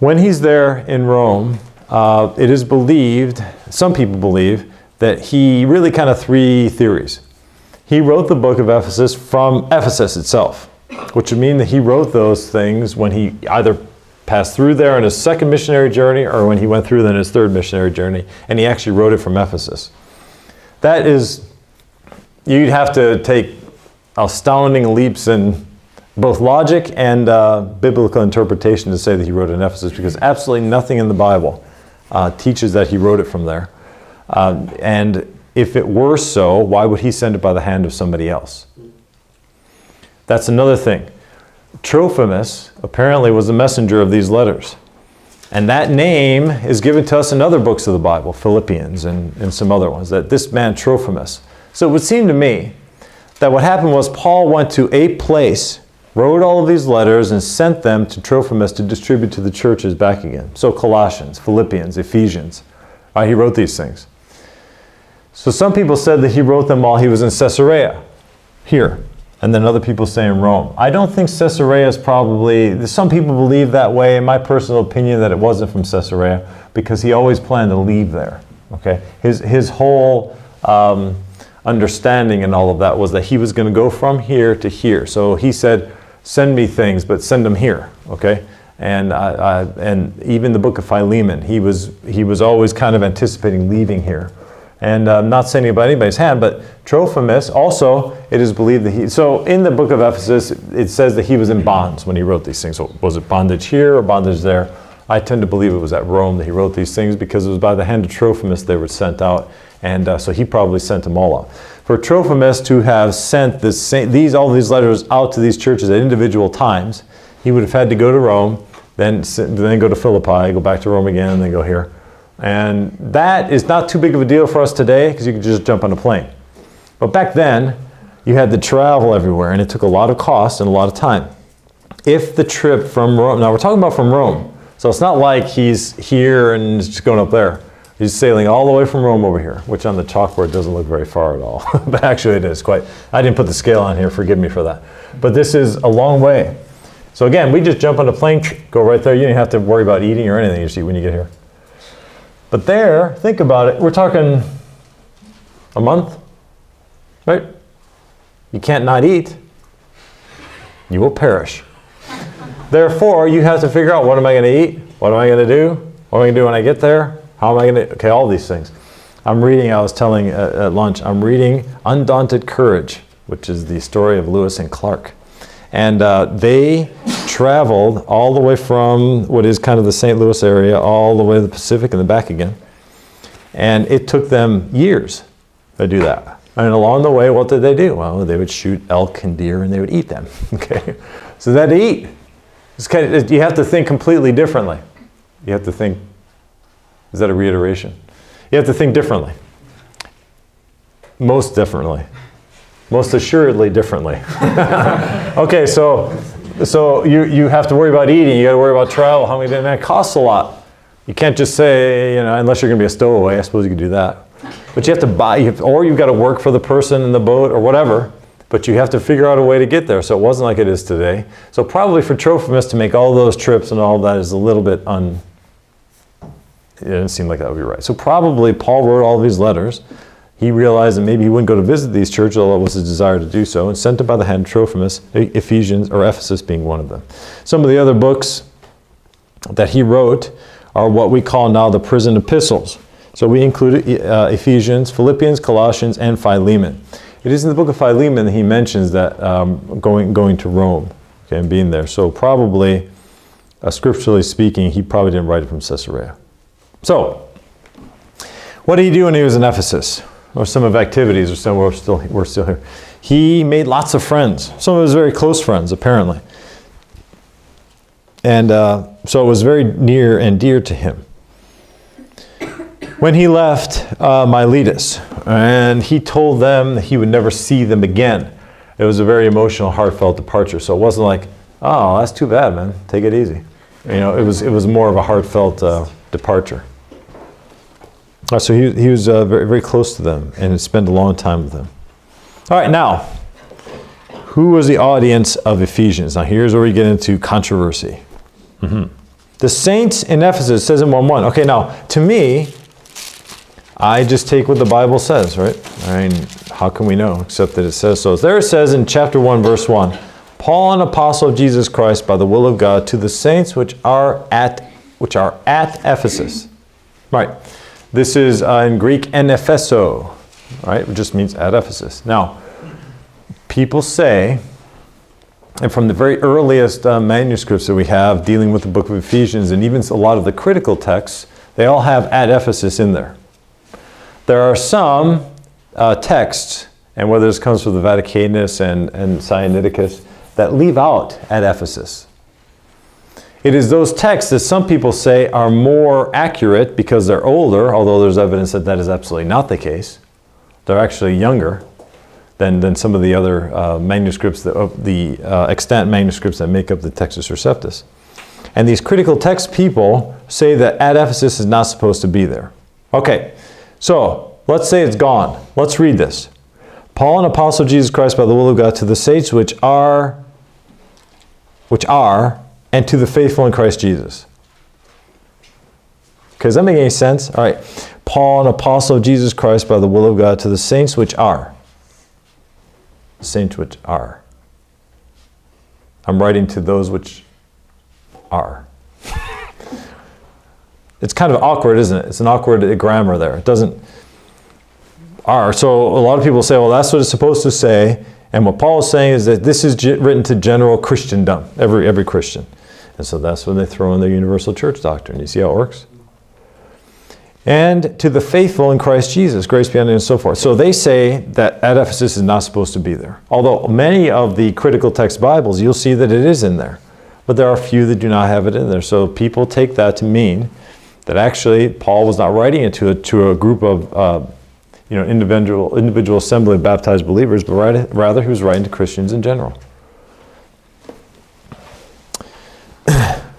When he's there in Rome, uh, it is believed, some people believe, that he really kind of three theories. He wrote the book of Ephesus from Ephesus itself. which would mean that he wrote those things when he either passed through there on his second missionary journey or when he went through then his third missionary journey, and he actually wrote it from Ephesus. That is, you'd have to take astounding leaps in both logic and uh, biblical interpretation to say that he wrote it in Ephesus, because absolutely nothing in the Bible uh, teaches that he wrote it from there. Uh, and if it were so, why would he send it by the hand of somebody else? That's another thing. Trophimus apparently was the messenger of these letters. And that name is given to us in other books of the Bible, Philippians and, and some other ones, that this man Trophimus. So it would seem to me that what happened was Paul went to a place, wrote all of these letters, and sent them to Trophimus to distribute to the churches back again. So Colossians, Philippians, Ephesians. All right, he wrote these things. So some people said that he wrote them while he was in Caesarea, here. And then other people say in Rome. I don't think Caesarea is probably, some people believe that way, in my personal opinion, that it wasn't from Caesarea, because he always planned to leave there, okay? His, his whole um, understanding and all of that was that he was gonna go from here to here. So he said, send me things, but send them here, okay? And, I, I, and even the book of Philemon, he was, he was always kind of anticipating leaving here. And I'm not saying about anybody's hand, but Trophimus also, it is believed that he, so in the book of Ephesus, it says that he was in bonds when he wrote these things. So was it bondage here or bondage there? I tend to believe it was at Rome that he wrote these things, because it was by the hand of Trophimus they were sent out. And uh, so he probably sent them all out. For Trophimus to have sent this same, these, all these letters out to these churches at individual times, he would have had to go to Rome, then, then go to Philippi, go back to Rome again, and then go here. And that is not too big of a deal for us today, because you could just jump on a plane. But back then, you had to travel everywhere, and it took a lot of cost and a lot of time. If the trip from Rome, now we're talking about from Rome, so it's not like he's here and just going up there. He's sailing all the way from Rome over here, which on the chalkboard doesn't look very far at all. But actually it is quite, I didn't put the scale on here, forgive me for that. But this is a long way. So again, we just jump on a plane, go right there, you don't have to worry about eating or anything you see when you get here. But there, think about it, we're talking a month, right? You can't not eat. You will perish. Therefore, you have to figure out, what am I going to eat? What am I going to do? What am I going to do when I get there? How am I going to, okay, all these things. I'm reading, I was telling at, at lunch, I'm reading Undaunted Courage, which is the story of Lewis and Clark. And uh, they traveled all the way from what is kind of the Saint Louis area, all the way to the Pacific and then back again. And it took them years to do that. And along the way, what did they do? Well, they would shoot elk and deer and they would eat them, okay? So they had to eat. It's kind of, you have to think completely differently. You have to think, is that a reiteration? You have to think differently. Most differently. Most assuredly differently. Okay, so, so you, you have to worry about eating, you gotta worry about travel, how many days, that costs a lot. You can't just say, you know, unless you're gonna be a stowaway, I suppose you could do that. But you have to buy, you have, or you've gotta work for the person in the boat or whatever, but you have to figure out a way to get there. So it wasn't like it is today. So probably for Trophimus to make all those trips and all that is a little bit un, it didn't seem like that would be right. So probably Paul wrote all these letters. He realized that maybe he wouldn't go to visit these churches, although it was his desire to do so, and sent it by the hand of Trophimus, Ephesians, or Ephesus being one of them. Some of the other books that he wrote are what we call now the prison epistles. So we included uh, Ephesians, Philippians, Colossians, and Philemon. It is in the book of Philemon that he mentions that um, going, going to Rome, okay, and being there. So probably, uh, scripturally speaking, he probably didn't write it from Caesarea. So, what did he do when he was in Ephesus? Or some of activities, or some we're still, we're still here. He made lots of friends. Some of his very close friends, apparently. And uh, so it was very near and dear to him. When he left uh, Miletus, and he told them that he would never see them again. It was a very emotional, heartfelt departure. So it wasn't like, oh, that's too bad, man. Take it easy. You know, it was, it was more of a heartfelt uh, departure. Right, so he, he was uh, very, very close to them and spent a long time with them. All right, now, who was the audience of Ephesians? Now, here's where we get into controversy. Mm-hmm. The saints in Ephesus, says in one one. Okay, now, to me, I just take what the Bible says, right? I mean, how can we know except that it says so? There it says in chapter one, verse one, Paul, an apostle of Jesus Christ, by the will of God, to the saints which are at which are at Ephesus. Right. This is uh, in Greek, enepheso. Right. It just means at Ephesus. Now, people say, and from the very earliest uh, manuscripts that we have dealing with the book of Ephesians, and even a lot of the critical texts, they all have at Ephesus in there. There are some uh, texts, and whether this comes from the Vaticanus and, and Sinaiticus, that leave out at Ephesus. It is those texts that some people say are more accurate because they're older, although there's evidence that that is absolutely not the case. They're actually younger than, than some of the other uh, manuscripts, that, uh, the uh, extant manuscripts that make up the Textus Receptus. And these critical text people say that at Ephesus is not supposed to be there. Okay, so let's say it's gone. Let's read this. Paul, an apostle of Jesus Christ by the will of God, to the saints which are, which are, and to the faithful in Christ Jesus. Okay, does that make any sense? All right. Paul, an apostle of Jesus Christ by the will of God, to the saints which are. Saints which are. I'm writing to those which are. It's kind of awkward, isn't it? It's an awkward grammar there. It doesn't are. So a lot of people say, well, that's what it's supposed to say. And what Paul is saying is that this is written to general Christendom, every, every Christian. And so that's when they throw in their universal church doctrine. You see how it works? And to the faithful in Christ Jesus, grace be unto you, and so forth. So they say that at Ephesus is not supposed to be there. Although many of the critical text Bibles, you'll see that it is in there. But there are a few that do not have it in there. So people take that to mean that actually Paul was not writing it to a, to a group of uh, you know, individual, individual assembly of baptized believers, but right, rather he was writing to Christians in general.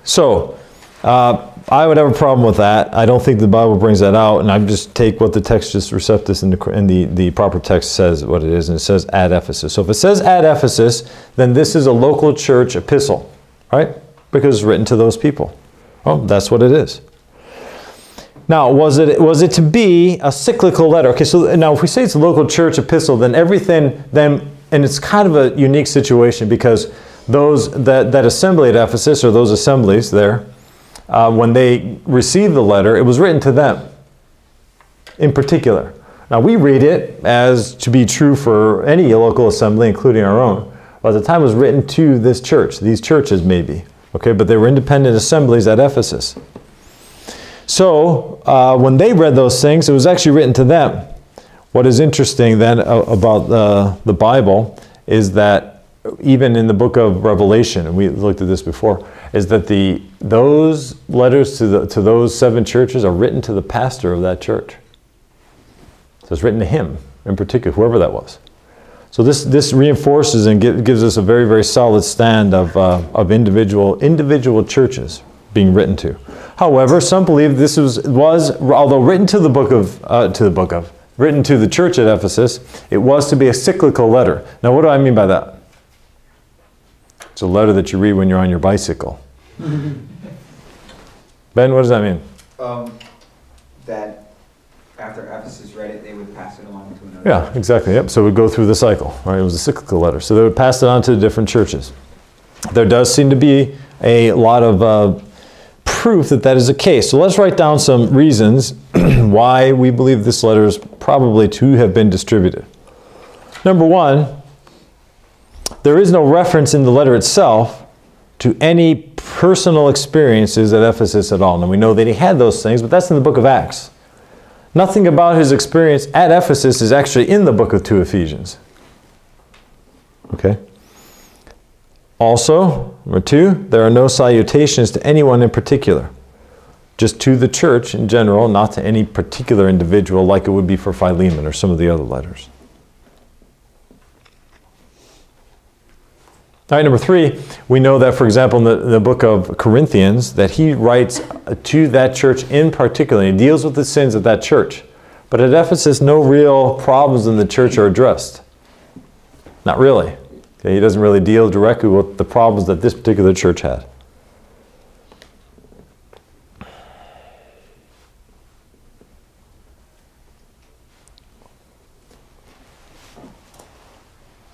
So, uh, I would have a problem with that. I don't think the Bible brings that out, and I just take what the Textus Receptus and, the, and the, the proper text says what it is, and it says at Ephesus. So if it says at Ephesus, then this is a local church epistle, right? Because it's written to those people. Oh, that's what it is. Now, was it, was it to be a cyclical letter? Okay, so now if we say it's a local church epistle, then everything, then, and it's kind of a unique situation because those, that, that assembly at Ephesus, or those assemblies there, uh, when they received the letter, it was written to them in particular. Now, we read it as to be true for any local assembly, including our own. By the time it was written to this church, these churches maybe, okay, but they were independent assemblies at Ephesus. So, uh, when they read those things, it was actually written to them. What is interesting then uh, about uh, the Bible is that even in the book of Revelation, and we looked at this before, is that the, those letters to, the, to those seven churches are written to the pastor of that church. So it's written to him in particular, whoever that was. So this, this reinforces and give, gives us a very, very solid stand of, uh, of individual, individual churches being written to. However, some believe this was, was although written to the book of, uh, to the book of, written to the church at Ephesus, it was to be a cyclical letter. Now, what do I mean by that? It's a letter that you read when you're on your bicycle. Ben, what does that mean? Um, that after Ephesus read it, they would pass it along to another. Yeah, exactly. Yep. So it would go through the cycle. Right? It was a cyclical letter. So they would pass it on to the different churches. There does seem to be a lot of uh, proof that that is the case. So let's write down some reasons why we believe this letter is probably to have been distributed. Number one, there is no reference in the letter itself to any personal experiences at Ephesus at all. And we know that he had those things, but that's in the book of Acts. Nothing about his experience at Ephesus is actually in the book of two Ephesians. Okay? Also, number two, there are no salutations to anyone in particular. Just to the church in general, not to any particular individual like it would be for Philemon or some of the other letters. All right, number three, we know that, for example, in the, in the book of Corinthians, that he writes to that church in particular. He deals with the sins of that church. But at Ephesus, no real problems in the church are addressed. Not really. Okay, he doesn't really deal directly with the problems that this particular church had.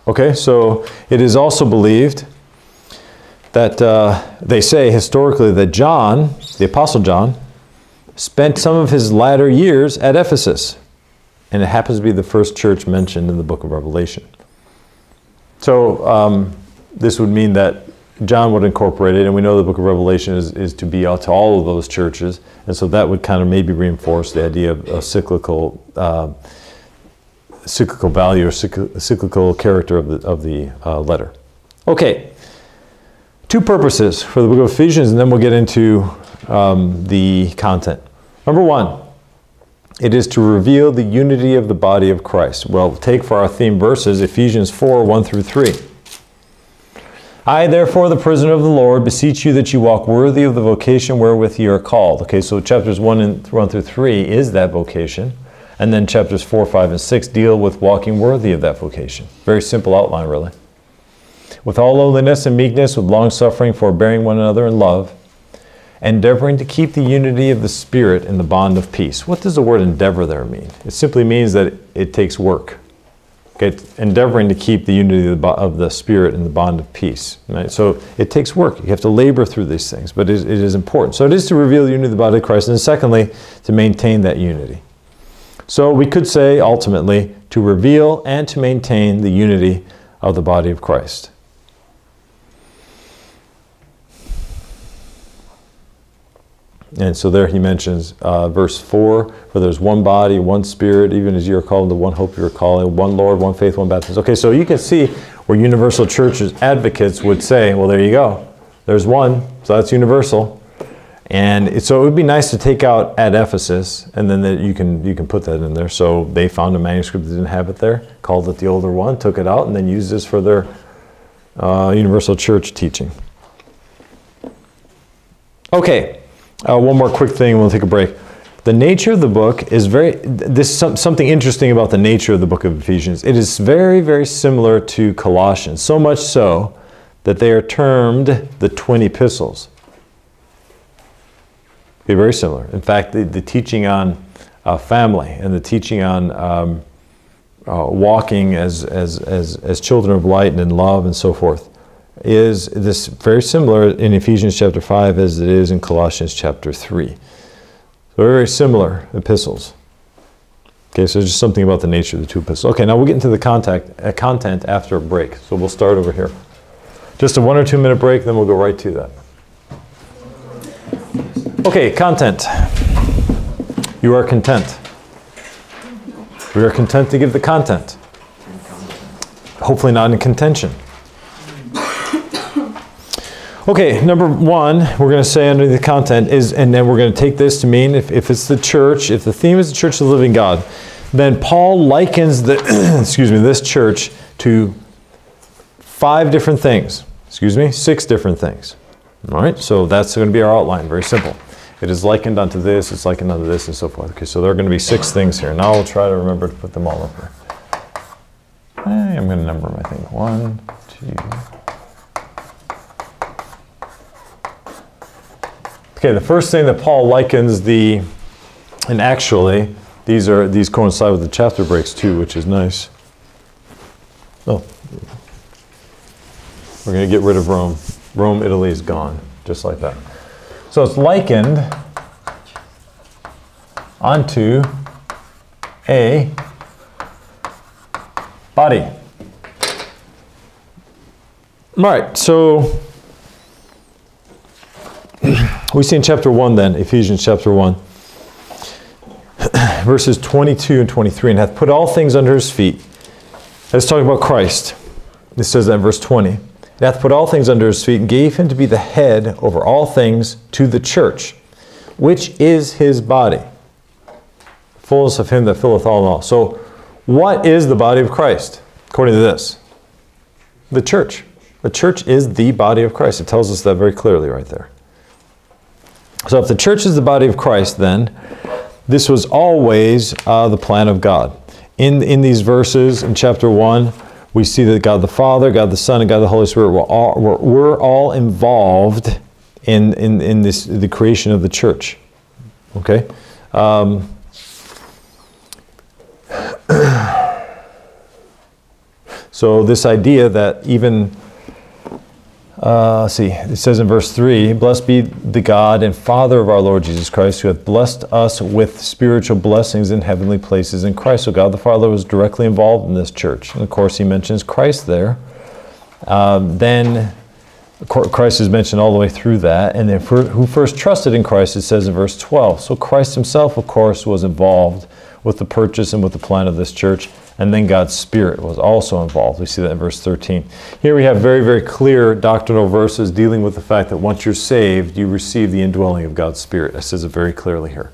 Okay, so it is also believed that uh, they say historically that John, the Apostle John, spent some of his latter years at Ephesus. And it happens to be the first church mentioned in the book of Revelation. So um, this would mean that John would incorporate it, and we know the book of Revelation is, is to be out to all of those churches, and so that would kind of maybe reinforce the idea of a cyclical uh, cyclical value or cyclical character of the, of the uh, letter. Okay, two purposes for the book of Ephesians, and then we'll get into um, the content. Number one, it is to reveal the unity of the body of Christ. Well, take for our theme verses Ephesians four, one through three. I, therefore, the prisoner of the Lord, beseech you that you walk worthy of the vocation wherewith ye are called. Okay, so chapters one, and one through three is that vocation. And then chapters four, five, and six deal with walking worthy of that vocation. Very simple outline, really. With all lowliness and meekness, with long-suffering, forbearing one another in love, endeavoring to keep the unity of the Spirit in the bond of peace. What does the word endeavor there mean? It simply means that it, it takes work. Okay, endeavoring to keep the unity of the, of the Spirit in the bond of peace. Right? So it takes work. You have to labor through these things, but it, it is important. So it is to reveal the unity of the body of Christ, and secondly, to maintain that unity. So we could say, ultimately, to reveal and to maintain the unity of the body of Christ. And so there he mentions uh, verse four, for there's one body, one spirit, even as you are called to one hope you are calling, one Lord, one faith, one baptism. Okay, so you can see where universal churches advocates would say, well, there you go. There's one, so that's universal. And it, so it would be nice to take out at Ephesus, and then the, you, can, you can put that in there. So they found a manuscript that didn't have it there, called it the older one, took it out, and then used this for their uh, universal church teaching. Okay. Uh, one more quick thing, we'll take a break. The nature of the book is very, this some, something interesting about the nature of the book of Ephesians. It is very, very similar to Colossians, so much so that they are termed the twin epistles. They're very similar. In fact, the, the teaching on uh, family and the teaching on um, uh, walking as, as, as, as children of light and in love and so forth is this very similar in Ephesians chapter five as it is in Colossians chapter three. So very, very similar epistles. Okay, so just something about the nature of the two epistles. Okay, now we'll get into the contact, uh, content after a break. So we'll start over here. Just a one or two minute break, then we'll go right to that. Okay, content. You are content. We are content to give the content. Hopefully not in contention. Okay, number one, we're going to say under the content is, and then we're going to take this to mean if, if it's the church, if the theme is the church of the living God, then Paul likens the, excuse me, this church to five different things, excuse me, six different things. All right, so that's going to be our outline, very simple. It is likened unto this, it's likened unto this, and so forth. Okay, so there are going to be six things here. Now I'll try to remember to put them all over. I'm going to number them, I think. One, two. Okay, the first thing that Paul likens the, and actually, these are these coincide with the chapter breaks too, which is nice. Oh, we're going to get rid of Rome. Rome, Italy is gone, just like that. So it's likened onto a body. All right, so we see in chapter one then, Ephesians chapter one, verses twenty-two and twenty-three, and hath put all things under his feet. Let's talk about Christ. It says that in verse twenty. And hath put all things under his feet, and gave him to be the head over all things to the church, which is his body. Fullness of him that filleth all in all. So what is the body of Christ? According to this, the church. The church is the body of Christ. It tells us that very clearly right there. So if the church is the body of Christ, then this was always uh, the plan of God. In, in these verses, in chapter one, we see that God the Father, God the Son, and God the Holy Spirit were all, were, were all involved in, in, in this, the creation of the church. Okay? Um, so this idea that even Uh, let's see, it says in verse three, "Blessed be the God and Father of our Lord Jesus Christ, who hath blessed us with spiritual blessings in heavenly places in Christ." So God the Father was directly involved in this church. And of course, he mentions Christ there. Um, then Christ is mentioned all the way through that. And then for, who first trusted in Christ, it says in verse twelve. So Christ himself, of course, was involved with the purchase and with the plan of this church. And then God's Spirit was also involved. We see that in verse thirteen. Here we have very, very clear doctrinal verses dealing with the fact that once you're saved, you receive the indwelling of God's Spirit. That says it very clearly here.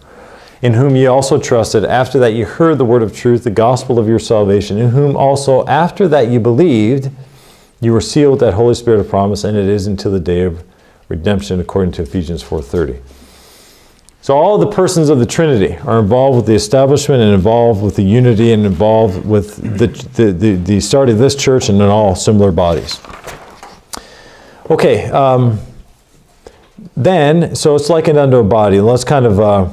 "In whom ye also trusted, after that ye heard the word of truth, the gospel of your salvation, in whom also after that ye believed, you were sealed with that Holy Spirit of promise, and it is until the day of redemption," according to Ephesians four thirty. So all the persons of the Trinity are involved with the establishment and involved with the unity and involved with the, the, the, the start of this church and in all similar bodies. Okay, um, then, so it's likened unto a body. Let's kind of uh,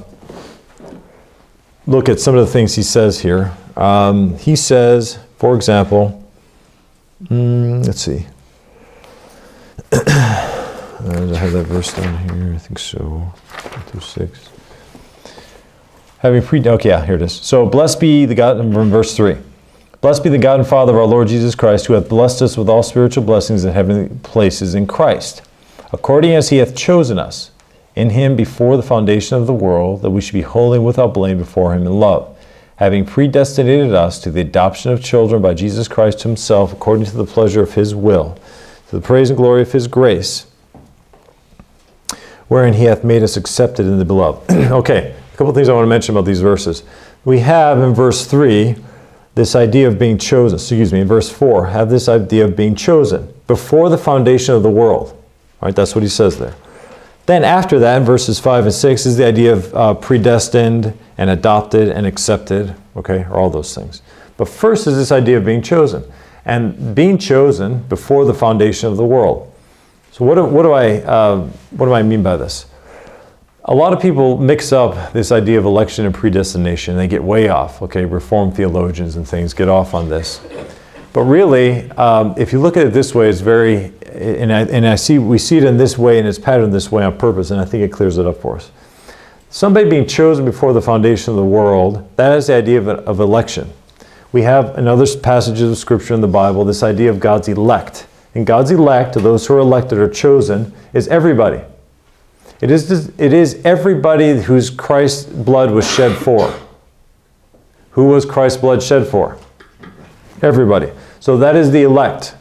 look at some of the things he says here. Um, he says, for example, mm, let's see. I have that verse down here, I think so. one through six. Having pre okay, yeah, here it is. So blessed be the God, from verse three. "Blessed be the God and Father of our Lord Jesus Christ, who hath blessed us with all spiritual blessings in heavenly places in Christ, according as he hath chosen us in him before the foundation of the world, that we should be holy and without blame before him in love, having predestinated us to the adoption of children by Jesus Christ himself, according to the pleasure of his will, to the praise and glory of his grace, wherein he hath made us accepted in the beloved." Okay, a couple things I want to mention about these verses. We have in verse three this idea of being chosen. Excuse me, in verse four, have this idea of being chosen before the foundation of the world. All right, that's what he says there. Then after that, in verses five and six, is the idea of uh, predestined and adopted and accepted, okay, or all those things. But first is this idea of being chosen, and being chosen before the foundation of the world. So what do, what do I uh, what do I mean by this? A lot of people mix up this idea of election and predestination. They get way off. Okay, Reformed theologians and things get off on this. But really, um, if you look at it this way, it's very and I, and I see we see it in this way and it's patterned this way on purpose, and I think it clears it up for us. Somebody being chosen before the foundation of the world, that is the idea of, of election. We have in other passages of Scripture in the Bible this idea of God's elect. And God's elect, those who are elected or chosen, is everybody. It is, it is everybody whose Christ's blood was shed for. Who was Christ's blood shed for? Everybody. So that is the elect.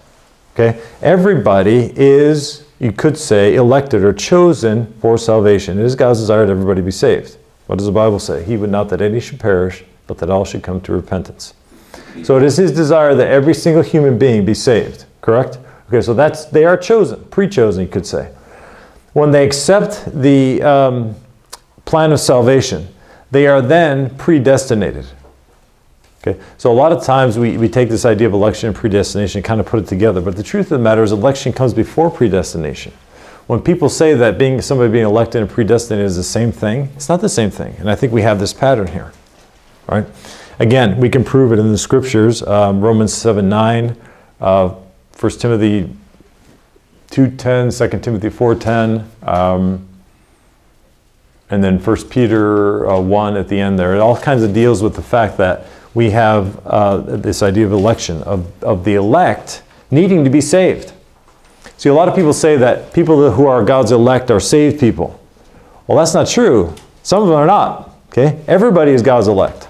Okay? Everybody is, you could say, elected or chosen for salvation. It is God's desire that everybody be saved. What does the Bible say? He would not that any should perish, but that all should come to repentance. So it is his desire that every single human being be saved. Correct? Okay, so that's, they are chosen, pre-chosen, you could say. When they accept the um, plan of salvation, they are then predestinated. Okay, so a lot of times we, we take this idea of election and predestination and kind of put it together, but the truth of the matter is election comes before predestination. When people say that being somebody being elected and predestinated is the same thing, it's not the same thing, and I think we have this pattern here. All right? Again, we can prove it in the Scriptures, um, Romans seven nine, uh, First Timothy two ten, Second Timothy four ten, um, and then First Peter uh, one at the end there. It all kinds of deals with the fact that we have uh, this idea of election, of, of the elect needing to be saved. See, a lot of people say that people who are God's elect are saved people. Well, that's not true. Some of them are not. Okay? Everybody is God's elect.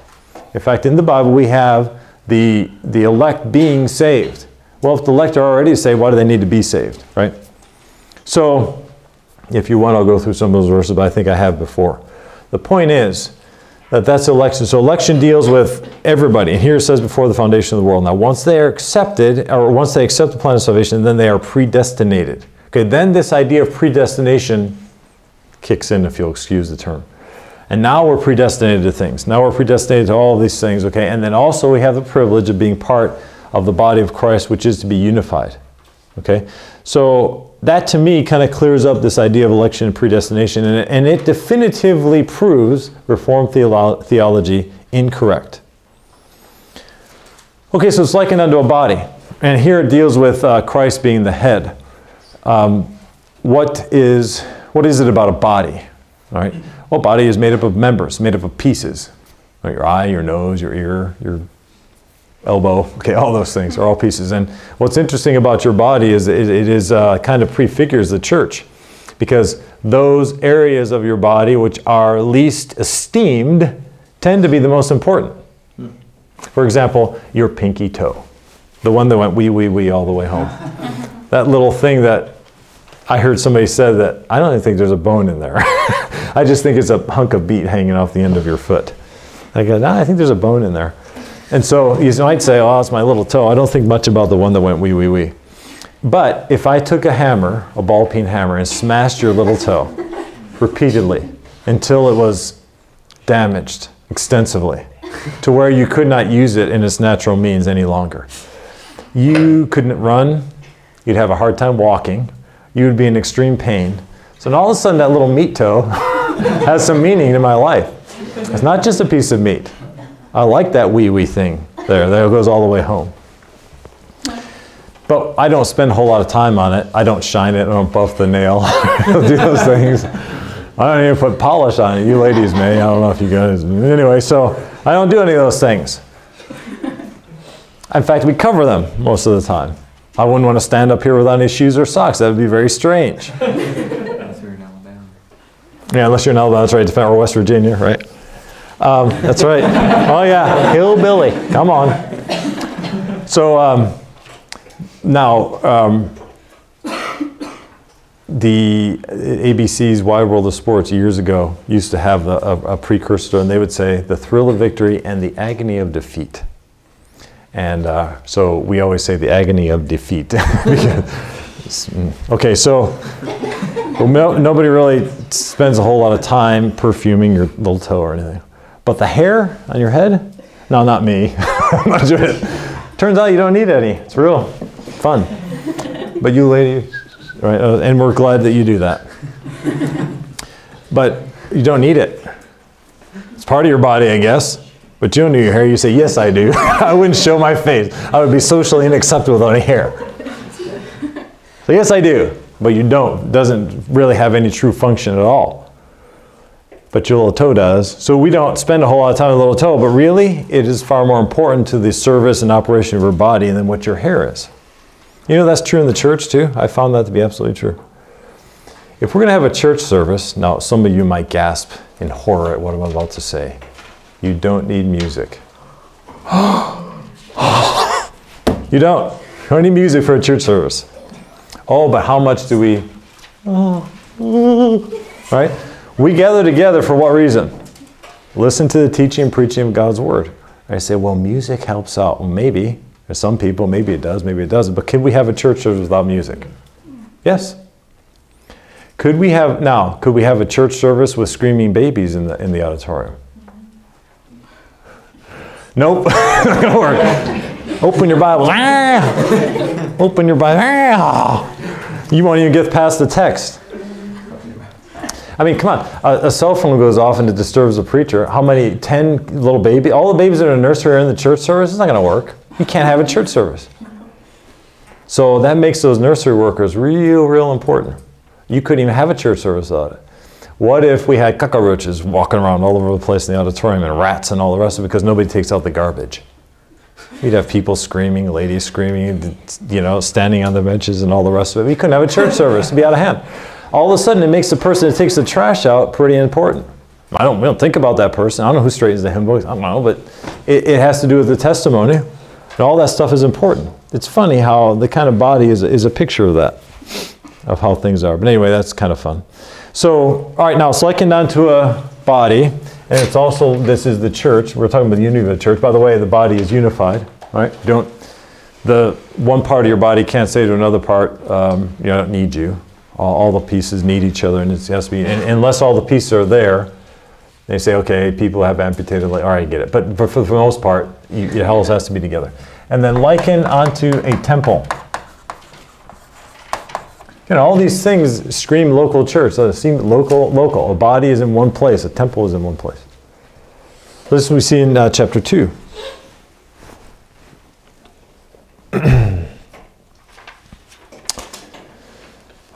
In fact, in the Bible we have the, the elect being saved. Well, if the elect are already saved, why do they need to be saved, right? So, if you want, I'll go through some of those verses, but I think I have before. The point is that that's election. So election deals with everybody. And here it says before the foundation of the world. Now, once they are accepted, or once they accept the plan of salvation, then they are predestinated. Okay, then this idea of predestination kicks in, if you'll excuse the term. And now we're predestinated to things. Now we're predestinated to all these things, okay? And then also we have the privilege of being part of the body of Christ, which is to be unified. Okay? So that to me kind of clears up this idea of election and predestination, and it, and it definitively proves Reformed theolo theology incorrect. Okay, so it's likened unto a body, and here it deals with uh, Christ being the head. um, what is what is it about a body? All right. Well, body is made up of members, made up of pieces. Right? Your eye, your nose, your ear, your elbow. Okay, all those things are all pieces. And what's interesting about your body is it, it is uh, kind of prefigures the church, because those areas of your body which are least esteemed tend to be the most important. For example, your pinky toe, the one that went wee, wee, wee all the way home. That little thing that I heard somebody said that I don't even think there's a bone in there. I just think it's a hunk of beet hanging off the end of your foot. I go, no, I think there's a bone in there. And so you might say, oh, it's my little toe. I don't think much about the one that went wee, wee, wee. But if I took a hammer, a ball peen hammer, and smashed your little toe repeatedly until it was damaged extensively to where you could not use it in its natural means any longer, you couldn't run, you'd have a hard time walking, you would be in extreme pain. So all of a sudden that little meat toe has some meaning to my life. It's not just a piece of meat. I like that wee wee thing there. There it goes all the way home. But I don't spend a whole lot of time on it. I don't shine it. I don't buff the nail. I don't do those things. I don't even put polish on it. You ladies may. I don't know if you guys. Anyway, so I don't do any of those things. In fact, we cover them most of the time. I wouldn't want to stand up here without any shoes or socks. That would be very strange. Unless you're in Alabama. Yeah, unless you're in Alabama. That's right. Defend or West Virginia, right? Um, that's right. Oh, yeah. Hillbilly. Come on. So... Um, Now, um, the A B C's Wide World of Sports years ago used to have a, a, a precursor, and they would say the thrill of victory and the agony of defeat. And uh, so we always say the agony of defeat. Okay, so well, no, nobody really spends a whole lot of time perfuming your little toe or anything. But the hair on your head? No, not me. I'm not doing it. Turns out you don't need any. It's real fun. But you ladies, right? Uh, and we're glad that you do that. But you don't need it. It's part of your body, I guess. But you don't need your hair. You say, yes, I do. I wouldn't show my face. I would be socially unacceptable without any hair. So yes, I do. But you don't. It doesn't really have any true function at all. But your little toe does. So we don't spend a whole lot of time on the little toe, but really it is far more important to the service and operation of your body than what your hair is. You know, that's true in the church too. I found that to be absolutely true. If we're going to have a church service, now some of you might gasp in horror at what I'm about to say. You don't need music. You don't. You don't need music for a church service. Oh, but how much do we... Right? We gather together for what reason? Listen to the teaching and preaching of God's Word. I say, well, music helps out. Well, maybe. For some people, maybe it does, maybe it doesn't. But can we have a church service without music? Yes. Could we have, now, could we have a church service with screaming babies in the, in the auditorium? Nope. Not going to work. Open your Bible. Open your Bible. You won't even get past the text. I mean, come on, a, a cell phone goes off and it disturbs the preacher. How many, ten little babies, all the babies in a nursery are in the church service? It's not going to work. You can't have a church service. So that makes those nursery workers real, real important. You couldn't even have a church service without it. What if we had cockroaches walking around all over the place in the auditorium and rats and all the rest of it because nobody takes out the garbage? We'd have people screaming, ladies screaming, you know, standing on the benches and all the rest of it. We couldn't have a church service. It'd be out of hand. All of a sudden, it makes the person that takes the trash out pretty important. I don't, we don't think about that person. I don't know who straightens the hymn books. I don't know, but it, it has to do with the testimony. And all that stuff is important. It's funny how the kind of body is, is a picture of that, of how things are. But anyway, that's kind of fun. So, all right, now it's likened onto a body. And it's also, this is the church. We're talking about the unity of the church. By the way, the body is unified. All right? Don't, the one part of your body can't say to another part, um, you know, I don't need you. All the pieces need each other, and it has to be, and unless all the pieces are there, they say, okay, people have amputated, like, all right, get it. But for, for the most part, you, it always has to be together. And then liken onto a temple. You know, all these things scream local church. So it seems local, local. A body is in one place. A temple is in one place. This we see in uh, chapter two.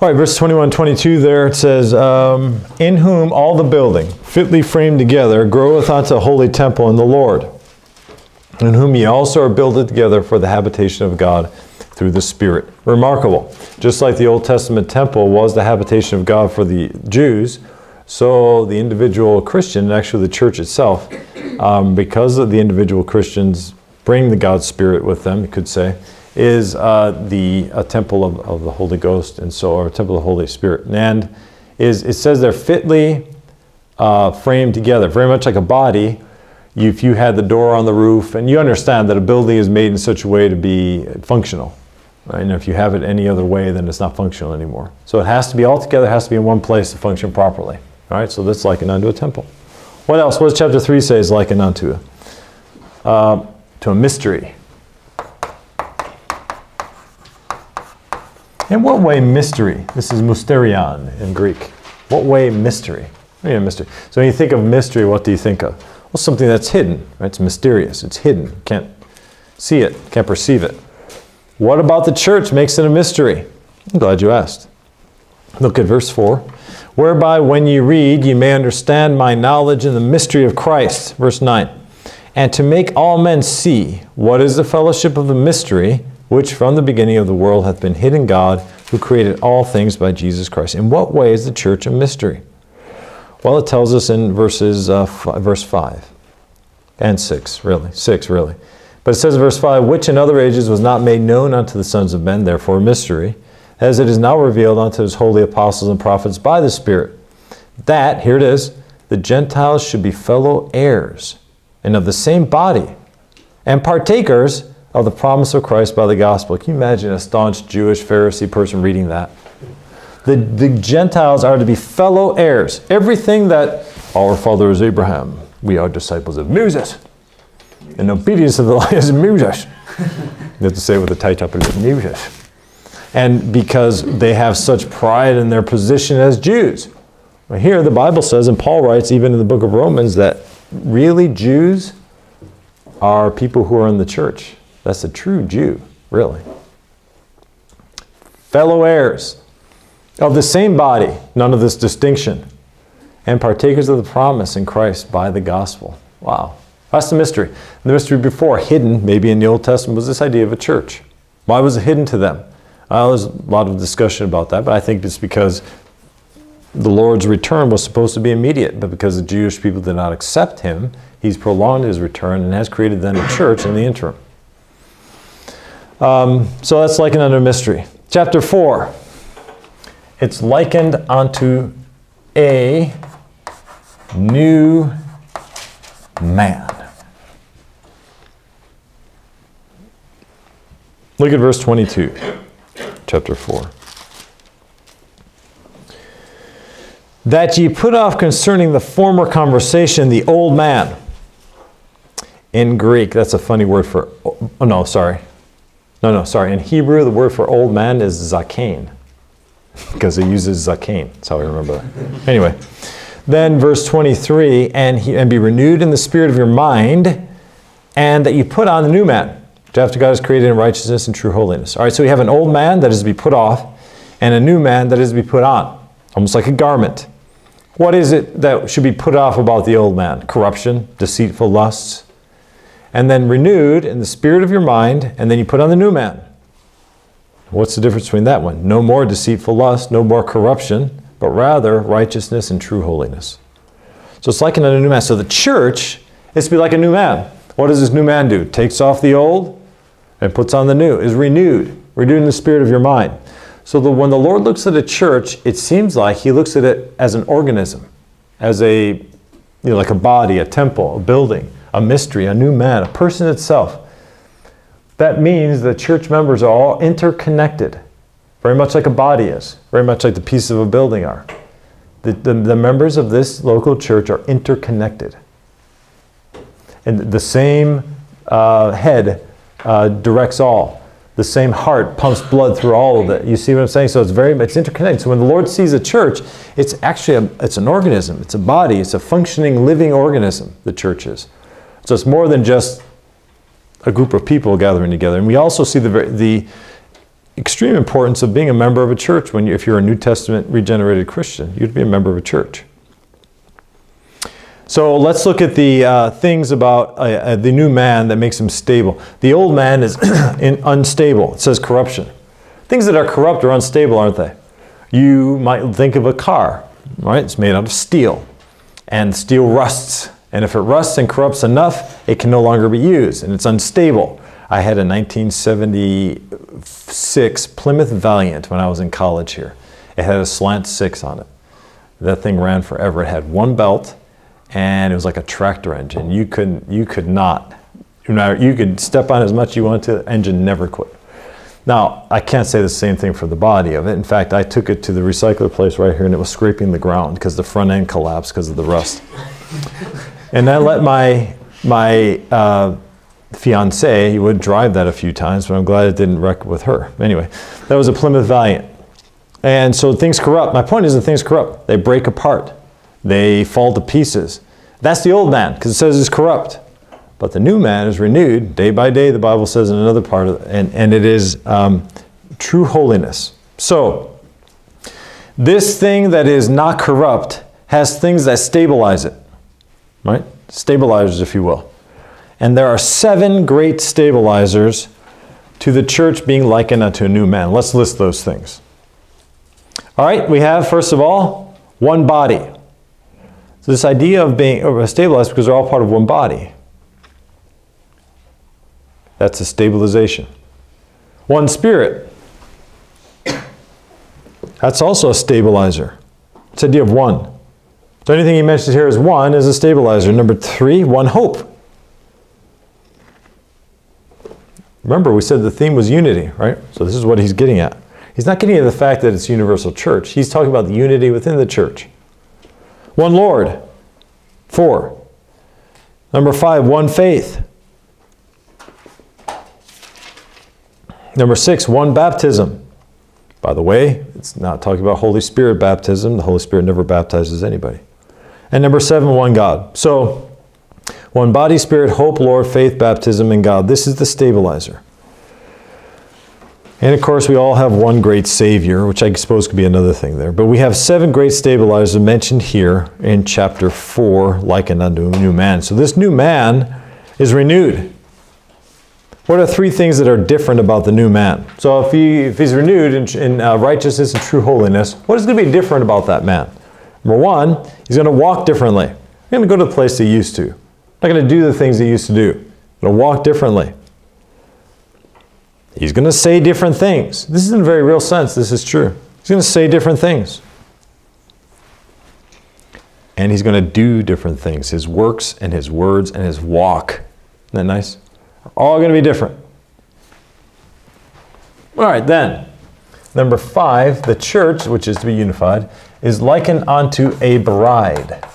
All right, verse twenty-one, twenty-two there, it says, um, in whom all the building, fitly framed together, groweth unto a holy temple in the Lord, in whom ye also are builded together for the habitation of God through the Spirit. Remarkable. Just like the Old Testament temple was the habitation of God for the Jews, so the individual Christian, and actually the church itself, um, because of the individual Christians bring the God's Spirit with them, you could say, is uh, the a temple of, of the Holy Ghost, and so, or a temple of the Holy Spirit. And is it says they're fitly uh, framed together, very much like a body. You, if you had the door on the roof, and you understand that a building is made in such a way to be functional, right? And if you have it any other way, then it's not functional anymore. So it has to be all together, it has to be in one place to function properly. All right, so that's likened unto a temple. What else? What does chapter three say is likened unto? Uh, to a mystery. In what way mystery? This is mysterion in Greek. What way mystery? Yeah, mystery. So when you think of mystery, what do you think of? Well, something that's hidden, right? It's mysterious, it's hidden, can't see it, can't perceive it. What about the church makes it a mystery? I'm glad you asked. Look at verse four. Whereby when ye read, ye may understand my knowledge in the mystery of Christ. Verse nine. And to make all men see what is the fellowship of the mystery, which from the beginning of the world hath been hid in God, who created all things by Jesus Christ. In what way is the church a mystery? Well, it tells us in verses, uh, verse five and six, really, six, really. But it says in verse five, which in other ages was not made known unto the sons of men, therefore a mystery, as it is now revealed unto his holy apostles and prophets by the Spirit, that, here it is, the Gentiles should be fellow heirs, and of the same body, and partakers of the promise of Christ by the gospel. Can you imagine a staunch Jewish Pharisee person reading that? The, the Gentiles are to be fellow heirs. Everything that our father is Abraham, we are disciples of Moses. In obedience to the law is Moses. You have to say it with a tight up and Moses. And because they have such pride in their position as Jews. Well, here the Bible says, and Paul writes even in the book of Romans, that really Jews are people who are in the church. That's a true Jew, really. Fellow heirs. Of the same body, none of this distinction, and partakers of the promise in Christ by the gospel. Wow. That's the mystery. And the mystery before, hidden, maybe in the Old Testament, was this idea of a church. Why was it hidden to them? Uh, there's a lot of discussion about that, but I think it's because the Lord's return was supposed to be immediate, but because the Jewish people did not accept him, he's prolonged his return and has created then a church in the interim. Um, so that's likened unto a mystery. Chapter four. It's likened unto a new man. Look at verse twenty-two, chapter four. That ye put off concerning the former conversation the old man. In Greek, that's a funny word for, oh no, sorry. No, no, sorry. In Hebrew, the word for old man is zaken. Because it uses zaken. That's how I remember that. Anyway, then verse twenty-three, and, he, and be renewed in the spirit of your mind, and that you put on the new man, which after God is created in righteousness and true holiness. All right, so we have an old man that is to be put off, and a new man that is to be put on, almost like a garment. What is it that should be put off about the old man? Corruption, deceitful lusts, and then renewed in the spirit of your mind, and then you put on the new man. What's the difference between that one? No more deceitful lust, no more corruption, but rather righteousness and true holiness. So it's like another new man. So the church is to be like a new man. What does this new man do? Takes off the old and puts on the new. Is renewed. Renewed in the spirit of your mind. So the, when the Lord looks at a church, it seems like he looks at it as an organism, as a, you know, like a body, a temple, a building, a mystery, a new man, a person itself. That means the church members are all interconnected, very much like a body is, very much like the pieces of a building are. The, the, the members of this local church are interconnected. And the same uh, head uh, directs all. The same heart pumps blood through all of it. You see what I'm saying? So it's very it's interconnected. So when the Lord sees a church, it's actually a, it's an organism. It's a body. It's a functioning, living organism, the church is. So it's more than just a group of people gathering together. And we also see the, the extreme importance of being a member of a church. When you, if you're a New Testament regenerated Christian, you'd be a member of a church. So let's look at the uh, things about uh, uh, the new man that makes him stable. The old man is in unstable. It says corruption. Things that are corrupt are unstable, aren't they? You might think of a car, right? It's made out of steel, and steel rusts. And if it rusts and corrupts enough, it can no longer be used, and it's unstable. I had a nineteen seventy-six Plymouth Valiant when I was in college here. It had a slant six on it. That thing ran forever. It had one belt. And it was like a tractor engine. You couldn't, you could not, you could step on as much as you wanted to, the engine never quit. Now, I can't say the same thing for the body of it. In fact, I took it to the recycler place right here and it was scraping the ground because the front end collapsed because of the rust. And I let my, my uh, fiance, he would drive that a few times, but I'm glad it didn't wreck with her. Anyway, that was a Plymouth Valiant. And so things corrupt. My point is that things corrupt. They break apart. They fall to pieces. That's the old man, because it says it's corrupt. But the new man is renewed day by day, the Bible says in another part, of, and, and it is um, true holiness. So, this thing that is not corrupt has things that stabilize it, right? Stabilizers, if you will. And there are seven great stabilizers to the church being likened unto a new man. Let's list those things. All right, we have, first of all, one body. So this idea of being stabilized because they're all part of one body. That's a stabilization. One spirit. That's also a stabilizer. It's the idea of one. So anything he mentions here as one is a stabilizer. Number three, one hope. Remember, we said the theme was unity, right? So this is what he's getting at. He's not getting at the fact that it's universal church. He's talking about the unity within the church. One Lord, four. Number five, one faith. Number six, one baptism. By the way, it's not talking about Holy Spirit baptism. The Holy Spirit never baptizes anybody. And number seven, one God. So, one body, spirit, hope, Lord, faith, baptism, and God. This is the stabilizer. And of course, we all have one great Savior, which I suppose could be another thing there. But we have seven great stabilizers mentioned here in chapter four, likened unto a new man. So this new man is renewed. What are three things that are different about the new man? So if, he, if he's renewed in, in uh, righteousness and true holiness, what is going to be different about that man? Number one, he's going to walk differently. He's going to go to the place he used to. Not going to do the things he used to do. He's going to walk differently. He's going to say different things. This is in a very real sense. This is true. He's going to say different things. And he's going to do different things. His works and his words and his walk. Isn't that nice? Are all going to be different. All right, then. Number five, the church, which is to be unified, is likened unto a bride.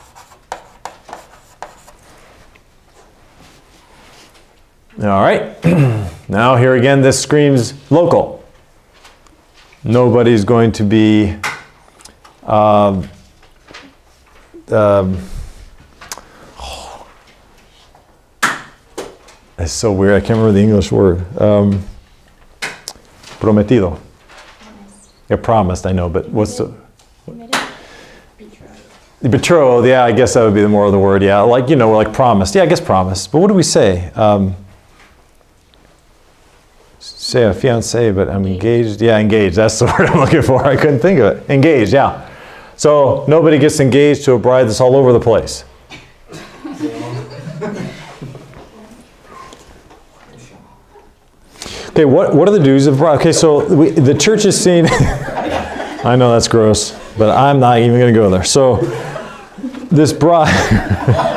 All right. Now, here again, this screams local. Nobody's going to be um, um, oh. It's so weird. I can't remember the English word. Um, prometido. Yeah, promised, I know, but what's the... Betrothed, yeah, I guess that would be the more of the word, yeah. Like, you know, like promised. Yeah, I guess promised. But what do we say? Um... Say a fiancé, but I'm engaged. Yeah, engaged. That's the word I'm looking for. I couldn't think of it. Engaged, yeah. So nobody gets engaged to a bride that's all over the place. Okay, what, what are the dues of bride? Okay, so we, the church is seen. I know that's gross, but I'm not even going to go there. So this bride.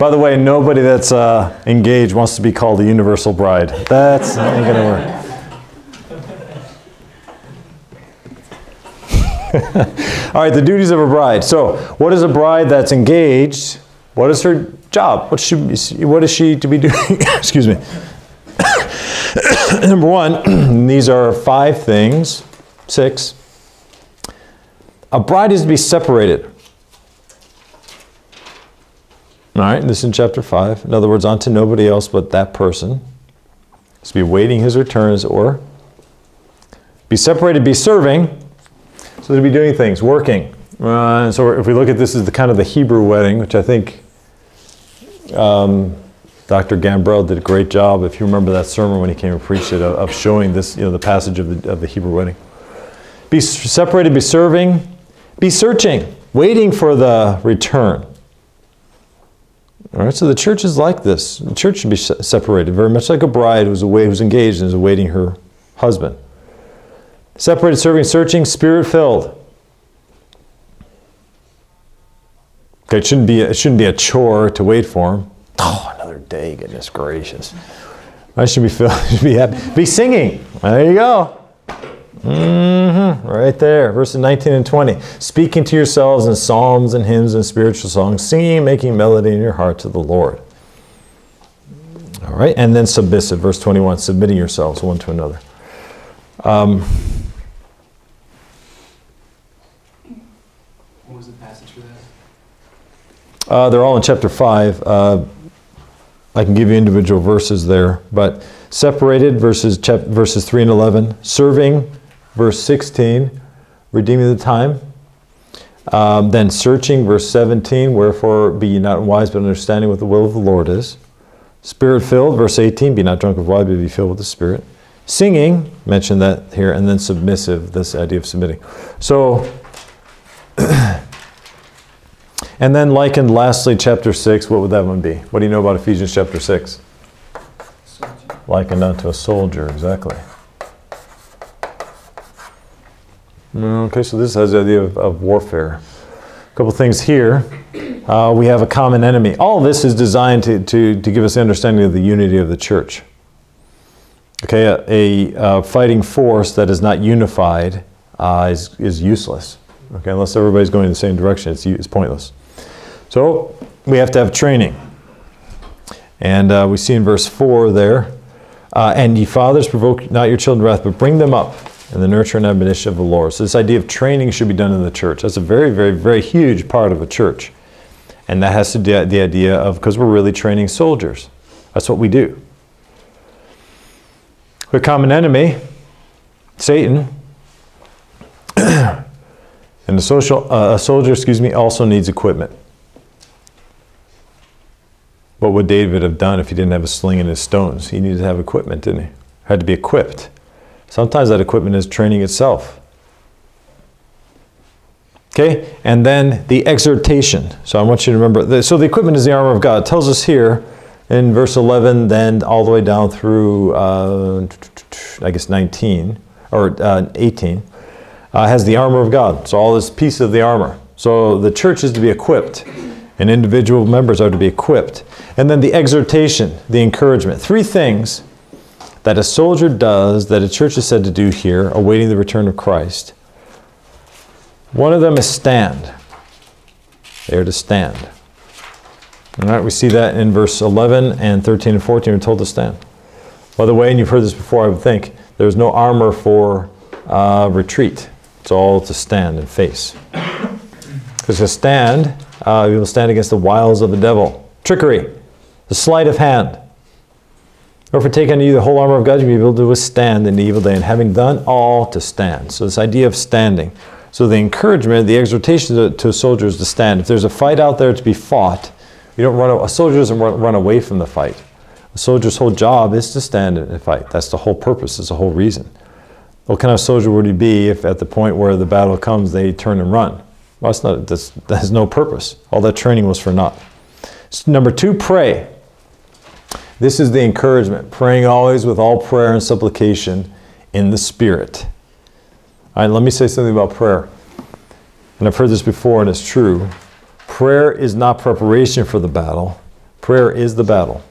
By the way, nobody that's uh, engaged wants to be called a universal bride. That's not going to work. All right, the duties of a bride. So, what is a bride that's engaged? What is her job? What, should be, what is she to be doing? Excuse me. Number one, these are five things. Six. A bride is to be separated. All right, this is in chapter five. In other words, unto nobody else but that person. It's to be waiting his return as it were. Be separated, be serving. So to be doing things, working. Uh, so if we look at this as the kind of the Hebrew wedding, which I think um, Doctor Gambrell did a great job, if you remember that sermon when he came and preached it, of showing this, you know, the passage of the, of the Hebrew wedding. Be separated, be serving, be searching, waiting for the return. All right, so the church is like this. The church should be separated, very much like a bride who's away, who's engaged and is awaiting her husband. Separated, serving, searching, spirit-filled. Okay, it shouldn't be, it shouldn't be a chore to wait for him. Oh, another day, goodness gracious. I should be filled, I should be happy. Be singing. There you go. Mm-hmm. Right there, verses nineteen and twenty. Speaking to yourselves in psalms and hymns and spiritual songs, singing, making melody in your heart to the Lord. All right, and then submissive, verse twenty-one, submitting yourselves one to another. Um, what was the passage for that? Uh, they're all in chapter five. Uh, I can give you individual verses there, but separated, verses, verses three and eleven, serving, verse sixteen, redeeming the time. Um, then searching, verse seventeen, wherefore be ye not wise, but understanding what the will of the Lord is. Spirit-filled, verse eighteen, be not drunk with wine, but be filled with the Spirit. Singing, mentioned that here, and then submissive, this idea of submitting. So, and then likened lastly, chapter six, what would that one be? What do you know about Ephesians chapter six? Likened unto a soldier, exactly. Okay, so this has the idea of, of warfare. A couple things here. Uh, we have a common enemy. All of this is designed to, to, to give us an understanding of the unity of the church. Okay, a, a uh, fighting force that is not unified uh, is, is useless. Okay, unless everybody's going in the same direction, it's, it's pointless. So, we have to have training. And uh, we see in verse four there, uh, and ye fathers, provoke not your children to wrath, but bring them up in the nurture and admonition of the Lord. So this idea of training should be done in the church. That's a very, very, very huge part of a church. And that has to do with the idea of, because we're really training soldiers. That's what we do. The common enemy, Satan, and a, social, uh, a soldier, excuse me, also needs equipment. What would David have done if he didn't have a sling and his stones? He needed to have equipment, didn't he? Had to be equipped. Sometimes that equipment is training itself. Okay, and then the exhortation. So I want you to remember, the, so the equipment is the armor of God. It tells us here, in verse eleven, then all the way down through, uh, I guess, nineteen, or uh, eighteen, uh, has the armor of God. So all this piece of the armor. So the church is to be equipped, and individual members are to be equipped. And then the exhortation, the encouragement. Three things that a soldier does, that a church is said to do here, awaiting the return of Christ. One of them is stand. They are to stand. All right, we see that in verse eleven and thirteen and fourteen, we're told to stand. By the way, and you've heard this before, I would think, there's no armor for uh, retreat. It's all to stand and face. Because to stand, uh, we will stand against the wiles of the devil. Trickery, the sleight of hand. Or if we take unto you the whole armor of God, you'll be able to withstand in the evil day, and having done all, to stand. So this idea of standing. So the encouragement, the exhortation to, to soldiers to stand. If there's a fight out there to be fought, You don't run, a soldier doesn't run away from the fight. A soldier's whole job is to stand and fight. That's the whole purpose, that's the whole reason. What kind of soldier would he be if at the point where the battle comes, they turn and run? Well, that's not, that's, that has no purpose. All that training was for naught. So number two, pray. This is the encouragement. Praying always with all prayer and supplication in the Spirit. All right, let me say something about prayer. And I've heard this before and it's true. Prayer is not preparation for the battle. Prayer is the battle.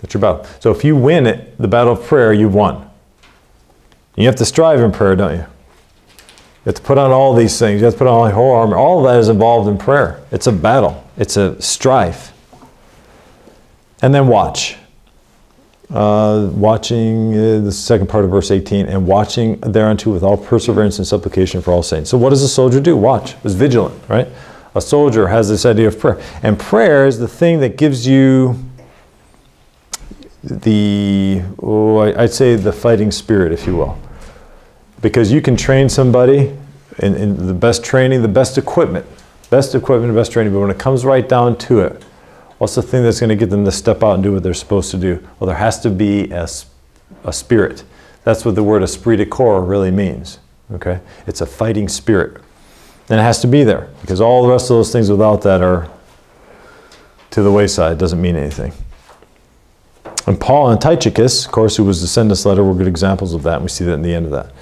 That's your battle. So if you win it, the battle of prayer, you've won. You have to strive in prayer, don't you? You have to put on all these things. You have to put on the whole armor. All of that is involved in prayer. It's a battle. It's a strife. And then watch. Uh, watching uh, the second part of verse eighteen, and watching thereunto with all perseverance and supplication for all saints. So what does a soldier do? Watch. It's vigilant, right? A soldier has this idea of prayer. And prayer is the thing that gives you the, oh, I'd say the fighting spirit, if you will. because you can train somebody in, in the best training, the best equipment, best equipment, best training, but when it comes right down to it, what's the thing that's going to get them to step out and do what they're supposed to do? Well, there has to be a, a spirit. That's what the word esprit de corps really means, okay? It's a fighting spirit. And it has to be there, because all the rest of those things without that are to the wayside. It doesn't mean anything. And Paul and Tychicus, of course, who was the send us letter, were good examples of that, and we see that in the end of that.